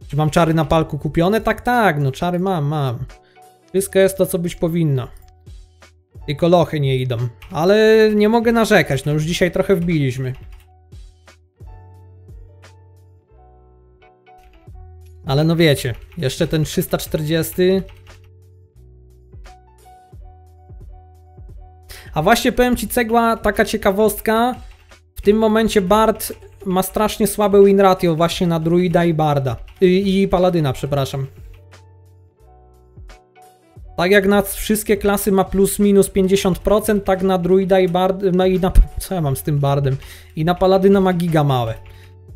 Czy mam czary na palku kupione? Tak, tak, no czary mam. Wszystko jest to, co być powinno. Tylko lochy nie idą. Ale nie mogę narzekać, no już dzisiaj trochę wbiliśmy. Ale no wiecie, jeszcze ten 340... A właśnie powiem ci, cegła, taka ciekawostka, w tym momencie Bard ma strasznie słabe win ratio właśnie na druida i barda. I paladyna, przepraszam. Tak jak na wszystkie klasy ma plus minus 50%, tak na druida i barda, no i na... co ja mam z tym bardem? I na paladyna ma giga małe.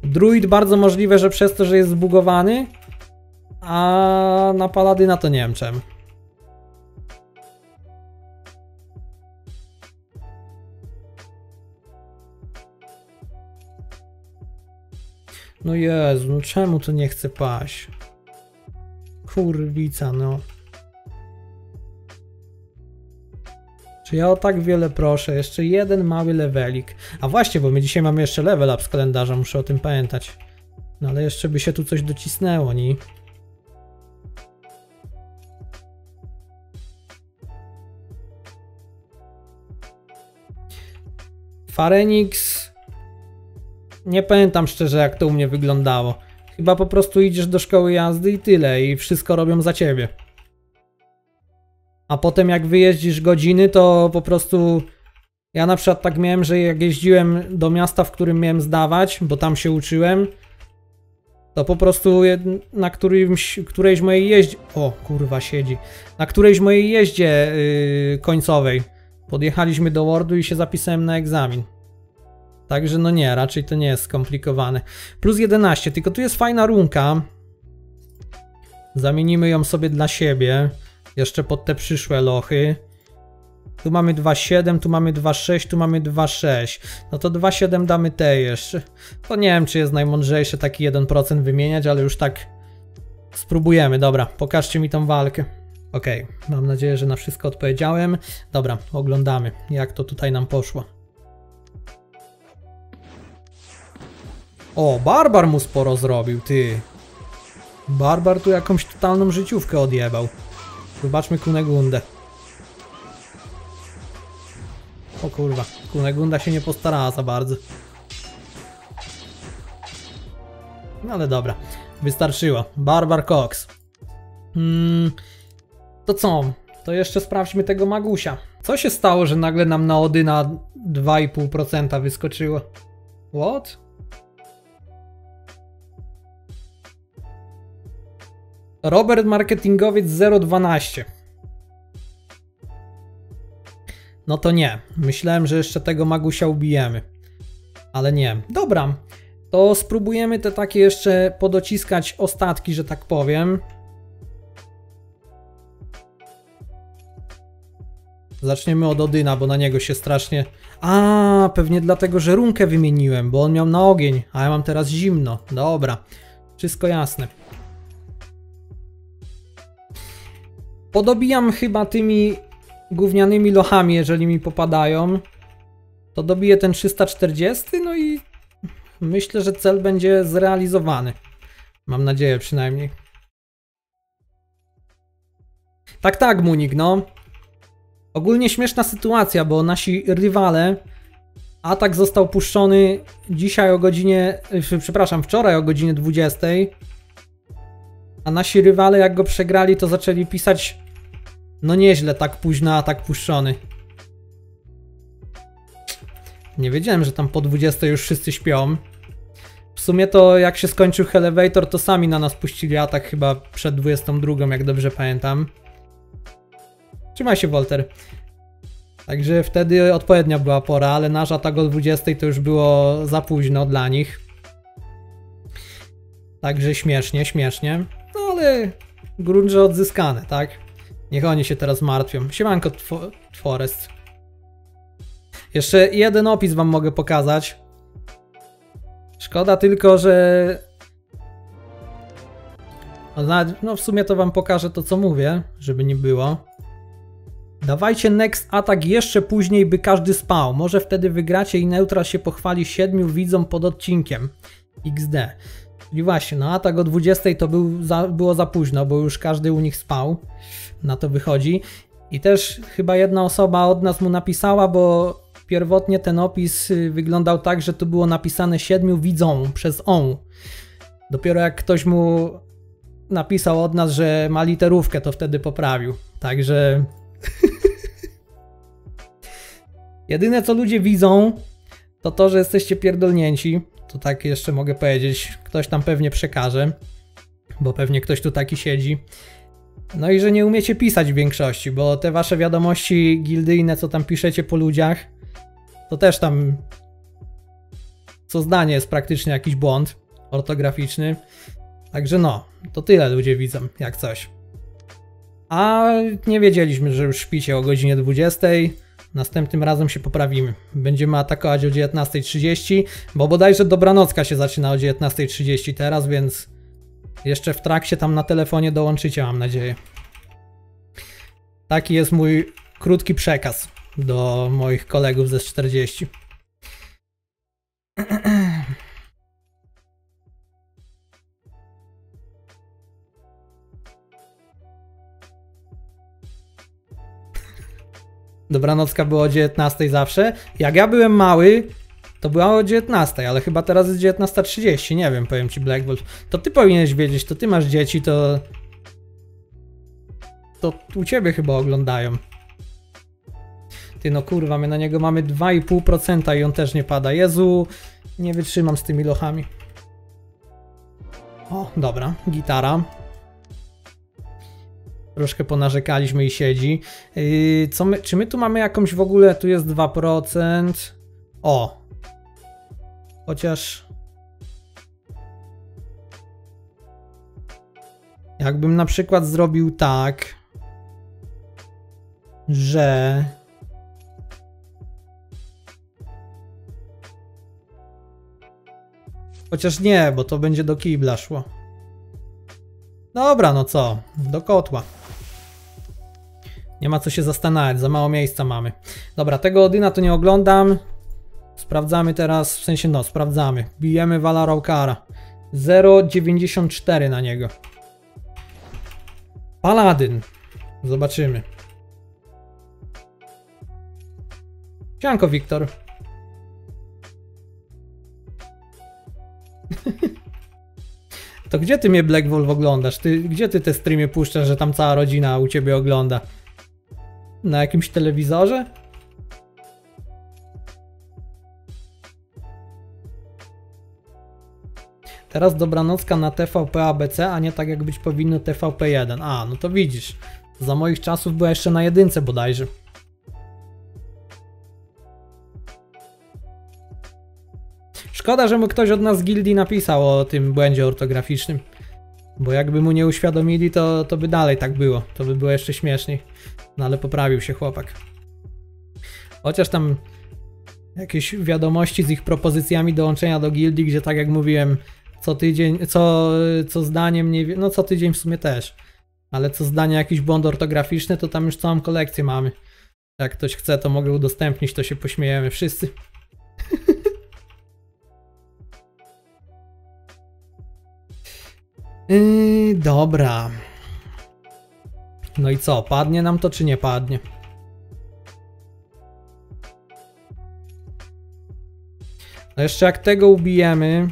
Druid bardzo możliwe, że przez to, że jest zbugowany, a na paladyna to nie wiem czemu. No Jezu, no czemu to nie chce paść? Kurwica, no. Czy ja o tak wiele proszę? Jeszcze jeden mały levelik. A właśnie, bo my dzisiaj mamy jeszcze level up z kalendarza, muszę o tym pamiętać. No ale jeszcze by się tu coś docisnęło, nie? Pharynx... Nie pamiętam szczerze, jak to u mnie wyglądało. Chyba po prostu idziesz do szkoły jazdy i tyle, i wszystko robią za ciebie. A potem jak wyjeździsz godziny, to po prostu... Ja na przykład tak miałem, że jak jeździłem do miasta, w którym miałem zdawać, bo tam się uczyłem, to po prostu na którejś mojej jeździe... O, kurwa, siedzi. Na którejś mojej jeździe końcowej podjechaliśmy do Wordu i się zapisałem na egzamin. Także no nie, raczej to nie jest skomplikowane. Plus 11, tylko tu jest fajna runka. Zamienimy ją sobie dla siebie. Jeszcze pod te przyszłe lochy. Tu mamy 2,7, tu mamy 2,6, tu mamy 2,6. No to 2,7 damy te jeszcze. To nie wiem, czy jest najmądrzejsze taki 1% wymieniać, ale już tak spróbujemy. Dobra, pokażcie mi tą walkę. Okej, mam nadzieję, że na wszystko odpowiedziałem. Dobra, oglądamy, jak to tutaj nam poszło. O, Barbar mu sporo zrobił, ty. Barbar tu jakąś totalną życiówkę odjebał. Zobaczmy Kunegundę. O kurwa, Kunegunda się nie postarała za bardzo. No ale dobra, wystarczyło. Barbar Cox. To co? To jeszcze sprawdźmy tego Magusia. Co się stało, że nagle nam na Odyna 2,5% wyskoczyło? What? Robert Marketingowiec 012. No to nie. Myślałem, że jeszcze tego Magusia ubijemy. Ale nie. Dobra. To spróbujemy te takie jeszcze podociskać ostatki, że tak powiem. Zaczniemy od Odyna, bo na niego się strasznie... A, pewnie dlatego, że runkę wymieniłem, bo on miał na ogień, a ja mam teraz zimno. Dobra. Wszystko jasne. Podobijam chyba tymi gównianymi lochami, jeżeli mi popadają. To dobiję ten 340, no i myślę, że cel będzie zrealizowany. Mam nadzieję przynajmniej. Tak, tak, Munik, no. Ogólnie śmieszna sytuacja, bo nasi rywale... Atak został puszczony dzisiaj o godzinie... Przepraszam, wczoraj o godzinie 20. A nasi rywale, jak go przegrali, to zaczęli pisać... No nieźle, tak późno atak puszczony. Nie wiedziałem, że tam po 20 już wszyscy śpią. W sumie to jak się skończył Elevator, to sami na nas puścili atak chyba przed 22, jak dobrze pamiętam. Trzymaj się, Walter. Także wtedy odpowiednia była pora, ale nasz atak o 20 to już było za późno dla nich. Także śmiesznie, śmiesznie. No ale grunt, że odzyskane, tak? Niech oni się teraz martwią. Siemanko, Forest. Jeszcze jeden opis wam mogę pokazać. Szkoda tylko, że... No w sumie to wam pokażę to, co mówię, żeby nie było. Dawajcie next atak jeszcze później, by każdy spał. Może wtedy wygracie i Neutra się pochwali 7 widzom pod odcinkiem. XD. I właśnie, no atak o 20 to było za późno, bo już każdy u nich spał. Na to wychodzi. I też chyba jedna osoba od nas mu napisała, bo pierwotnie ten opis wyglądał tak, że tu było napisane 7 widzom przez on. Dopiero jak ktoś mu napisał od nas, że ma literówkę, to wtedy poprawił. Także... Jedyne co ludzie widzą, to to, że jesteście pierdolnięci. To tak jeszcze mogę powiedzieć, ktoś tam pewnie przekaże, bo pewnie ktoś tu taki siedzi. No i że nie umiecie pisać w większości, bo te wasze wiadomości gildyjne, co tam piszecie po ludziach, to też tam co zdanie jest praktycznie jakiś błąd ortograficzny. Także no, to tyle ludzie widzą, jak coś. A nie wiedzieliśmy, że już śpicie o godzinie 20. Następnym razem się poprawimy. Będziemy atakować o 19:30, bo bodajże dobranocka się zaczyna o 19:30 teraz, więc jeszcze w trakcie tam na telefonie dołączycie, mam nadzieję. Taki jest mój krótki przekaz do moich kolegów ze 40. Dobranocka była o 19 zawsze. Jak ja byłem mały, to była o 19, ale chyba teraz jest 19:30. Nie wiem, powiem ci, Black Bolt. To ty powinieneś wiedzieć, to ty masz dzieci, to u ciebie chyba oglądają. Ty no kurwa, my na niego mamy 2,5% i on też nie pada. Jezu, nie wytrzymam z tymi lochami. O, dobra, gitara. Troszkę ponarzekaliśmy i siedzi. Czy my tu mamy jakąś w ogóle... Tu jest 2%. O! Chociaż... Jakbym na przykład zrobił tak, że... Chociaż nie, bo to będzie do kibla szło. Dobra, no co? Do kotła. Nie ma co się zastanawiać, za mało miejsca mamy. Dobra, tego Odyna to nie oglądam. Sprawdzamy teraz, w sensie no, sprawdzamy. Bijemy Valara Ukara. 0,94 na niego. Paladyn. Zobaczymy. Sianko, Wiktor. To gdzie ty mnie, Black Wolf, oglądasz? Gdzie ty te streamy puszczasz, że tam cała rodzina u ciebie ogląda? Na jakimś telewizorze? Teraz dobranocka na TVP ABC, a nie tak jak być powinno TVP1. A, no to widzisz. Za moich czasów była jeszcze na jedynce bodajże. Szkoda, że mu ktoś od nas z gildii napisał o tym błędzie ortograficznym. Bo jakby mu nie uświadomili, to by dalej tak było. To by było jeszcze śmieszniej. No ale poprawił się chłopak. Chociaż tam jakieś wiadomości z ich propozycjami dołączenia do gildii, gdzie tak jak mówiłem, co tydzień, co zdanie mniej więcej, no co tydzień w sumie też. Ale co zdanie jakiś błąd ortograficzny, to tam już całą kolekcję mamy. Jak ktoś chce, to mogę udostępnić, to się pośmiejemy wszyscy. Dobra. No i co? Padnie nam to, czy nie padnie? No jeszcze jak tego ubijemy...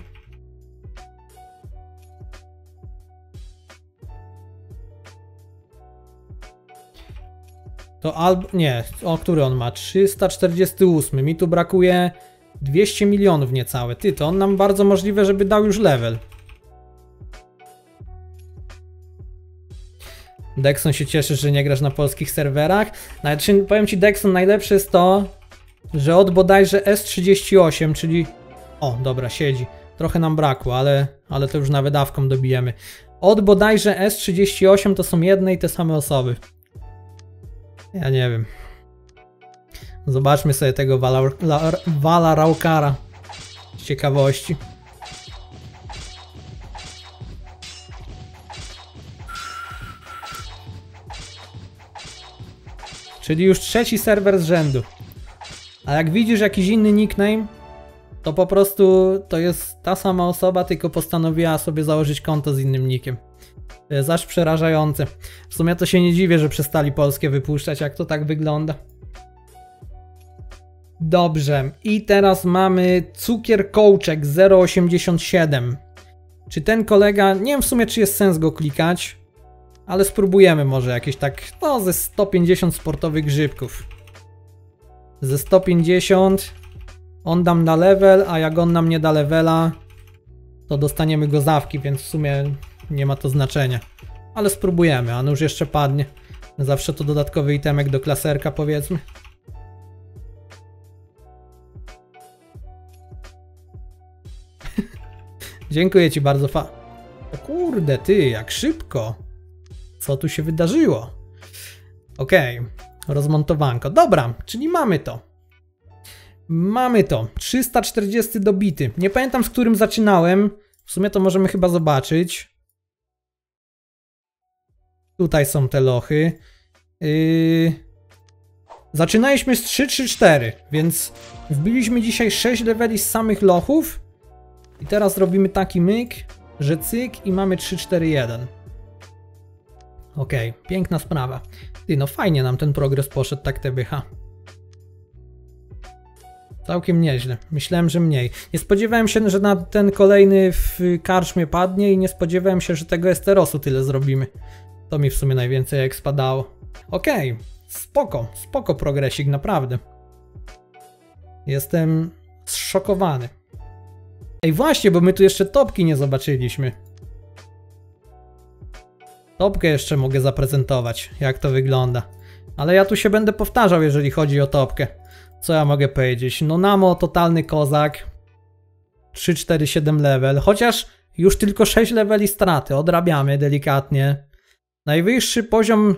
To albo... Nie. O, który on ma? 348. Mi tu brakuje 200 milionów niecałe. Ty, to on nam bardzo możliwe, żeby dał już level. Dexon się cieszy, że nie grasz na polskich serwerach. Znaczy, powiem ci, Dexon, najlepsze jest to, że od bodajże S38, czyli... O, dobra, siedzi. Trochę nam brakło, ale to już nawet dawką dobijemy. Od bodajże S38 to są jedne i te same osoby. Ja nie wiem. Zobaczmy sobie tego Valara Ukara z ciekawości. Czyli już trzeci serwer z rzędu. A jak widzisz jakiś inny nickname, to po prostu to jest ta sama osoba, tylko postanowiła sobie założyć konto z innym nickiem. To jest aż przerażające. W sumie to się nie dziwię, że przestali polskie wypuszczać, jak to tak wygląda. Dobrze. I teraz mamy Cukierkołczek 0,87. Czy ten kolega... Nie wiem w sumie, czy jest sens go klikać. Ale spróbujemy może jakieś tak, no ze 150 sportowych grzybków. Ze 150 On nam da level, a jak on nam nie da levela, to dostaniemy gozawki, więc w sumie nie ma to znaczenia. Ale spróbujemy, a nóż jeszcze padnie. Zawsze to dodatkowy itemek do klaserka, powiedzmy. Dziękuję ci bardzo, O kurde, ty, jak szybko. Co tu się wydarzyło? Okej, rozmontowanko. Dobra, czyli mamy to. Mamy to. 340 dobity. Nie pamiętam, z którym zaczynałem. W sumie to możemy chyba zobaczyć. Tutaj są te lochy. Zaczynaliśmy z 3-3-4, więc wbiliśmy dzisiaj 6 leveli z samych lochów. I teraz robimy taki myk, że cyk i mamy 3-4-1. Okej, piękna sprawa. Ty, no fajnie nam ten progres poszedł, tak TBH. Całkiem nieźle. Myślałem, że mniej. Nie spodziewałem się, że na ten kolejny w karczmie padnie i nie spodziewałem się, że tego Esterosu tyle zrobimy. To mi w sumie najwięcej jak spadało. Okej, spoko, spoko progresik, naprawdę. Jestem zszokowany. Ej, właśnie, bo my tu jeszcze topki nie zobaczyliśmy. Topkę jeszcze mogę zaprezentować, jak to wygląda. Ale ja tu się będę powtarzał, jeżeli chodzi o topkę. Co ja mogę powiedzieć? No Namo, totalny kozak. 3-4-7 level. Chociaż już tylko 6 leveli straty. Odrabiamy delikatnie. Najwyższy poziom...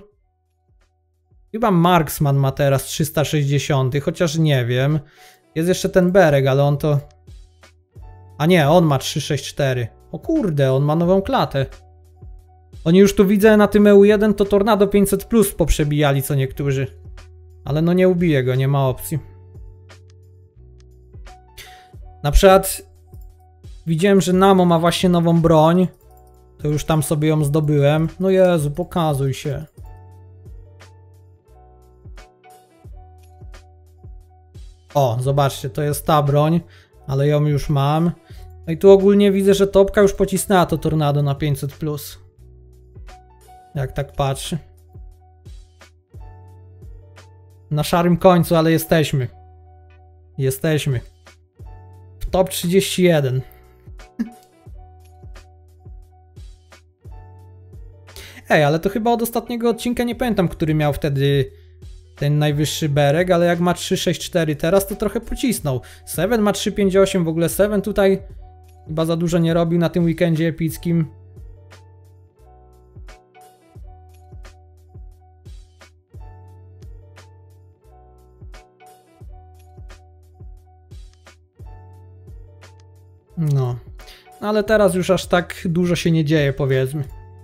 Chyba Marksman ma teraz 360, chociaż nie wiem. Jest jeszcze ten Berek, ale on to... A nie, on ma 364. O kurde, on ma nową klatę. Oni już tu widzę na tym EU1 to Tornado 500+ poprzebijali co niektórzy. Ale no nie ubiję go, nie ma opcji. Na przykład widziałem, że Namo ma właśnie nową broń. To już tam sobie ją zdobyłem. No Jezu, pokazuj się. O, zobaczcie, to jest ta broń. Ale ją już mam. No i tu ogólnie widzę, że topka już pocisnęła to Tornado na 500+. Jak tak patrzy. Na szarym końcu, ale jesteśmy. Jesteśmy. W top 31. Ej, ale to chyba od ostatniego odcinka nie pamiętam, który miał wtedy... Ten najwyższy Berek, ale jak ma 364 teraz, to trochę pocisnął. Seven ma 358, w ogóle Seven tutaj chyba za dużo nie robił na tym weekendzie epickim. No, ale teraz już aż tak dużo się nie dzieje, powiedzmy.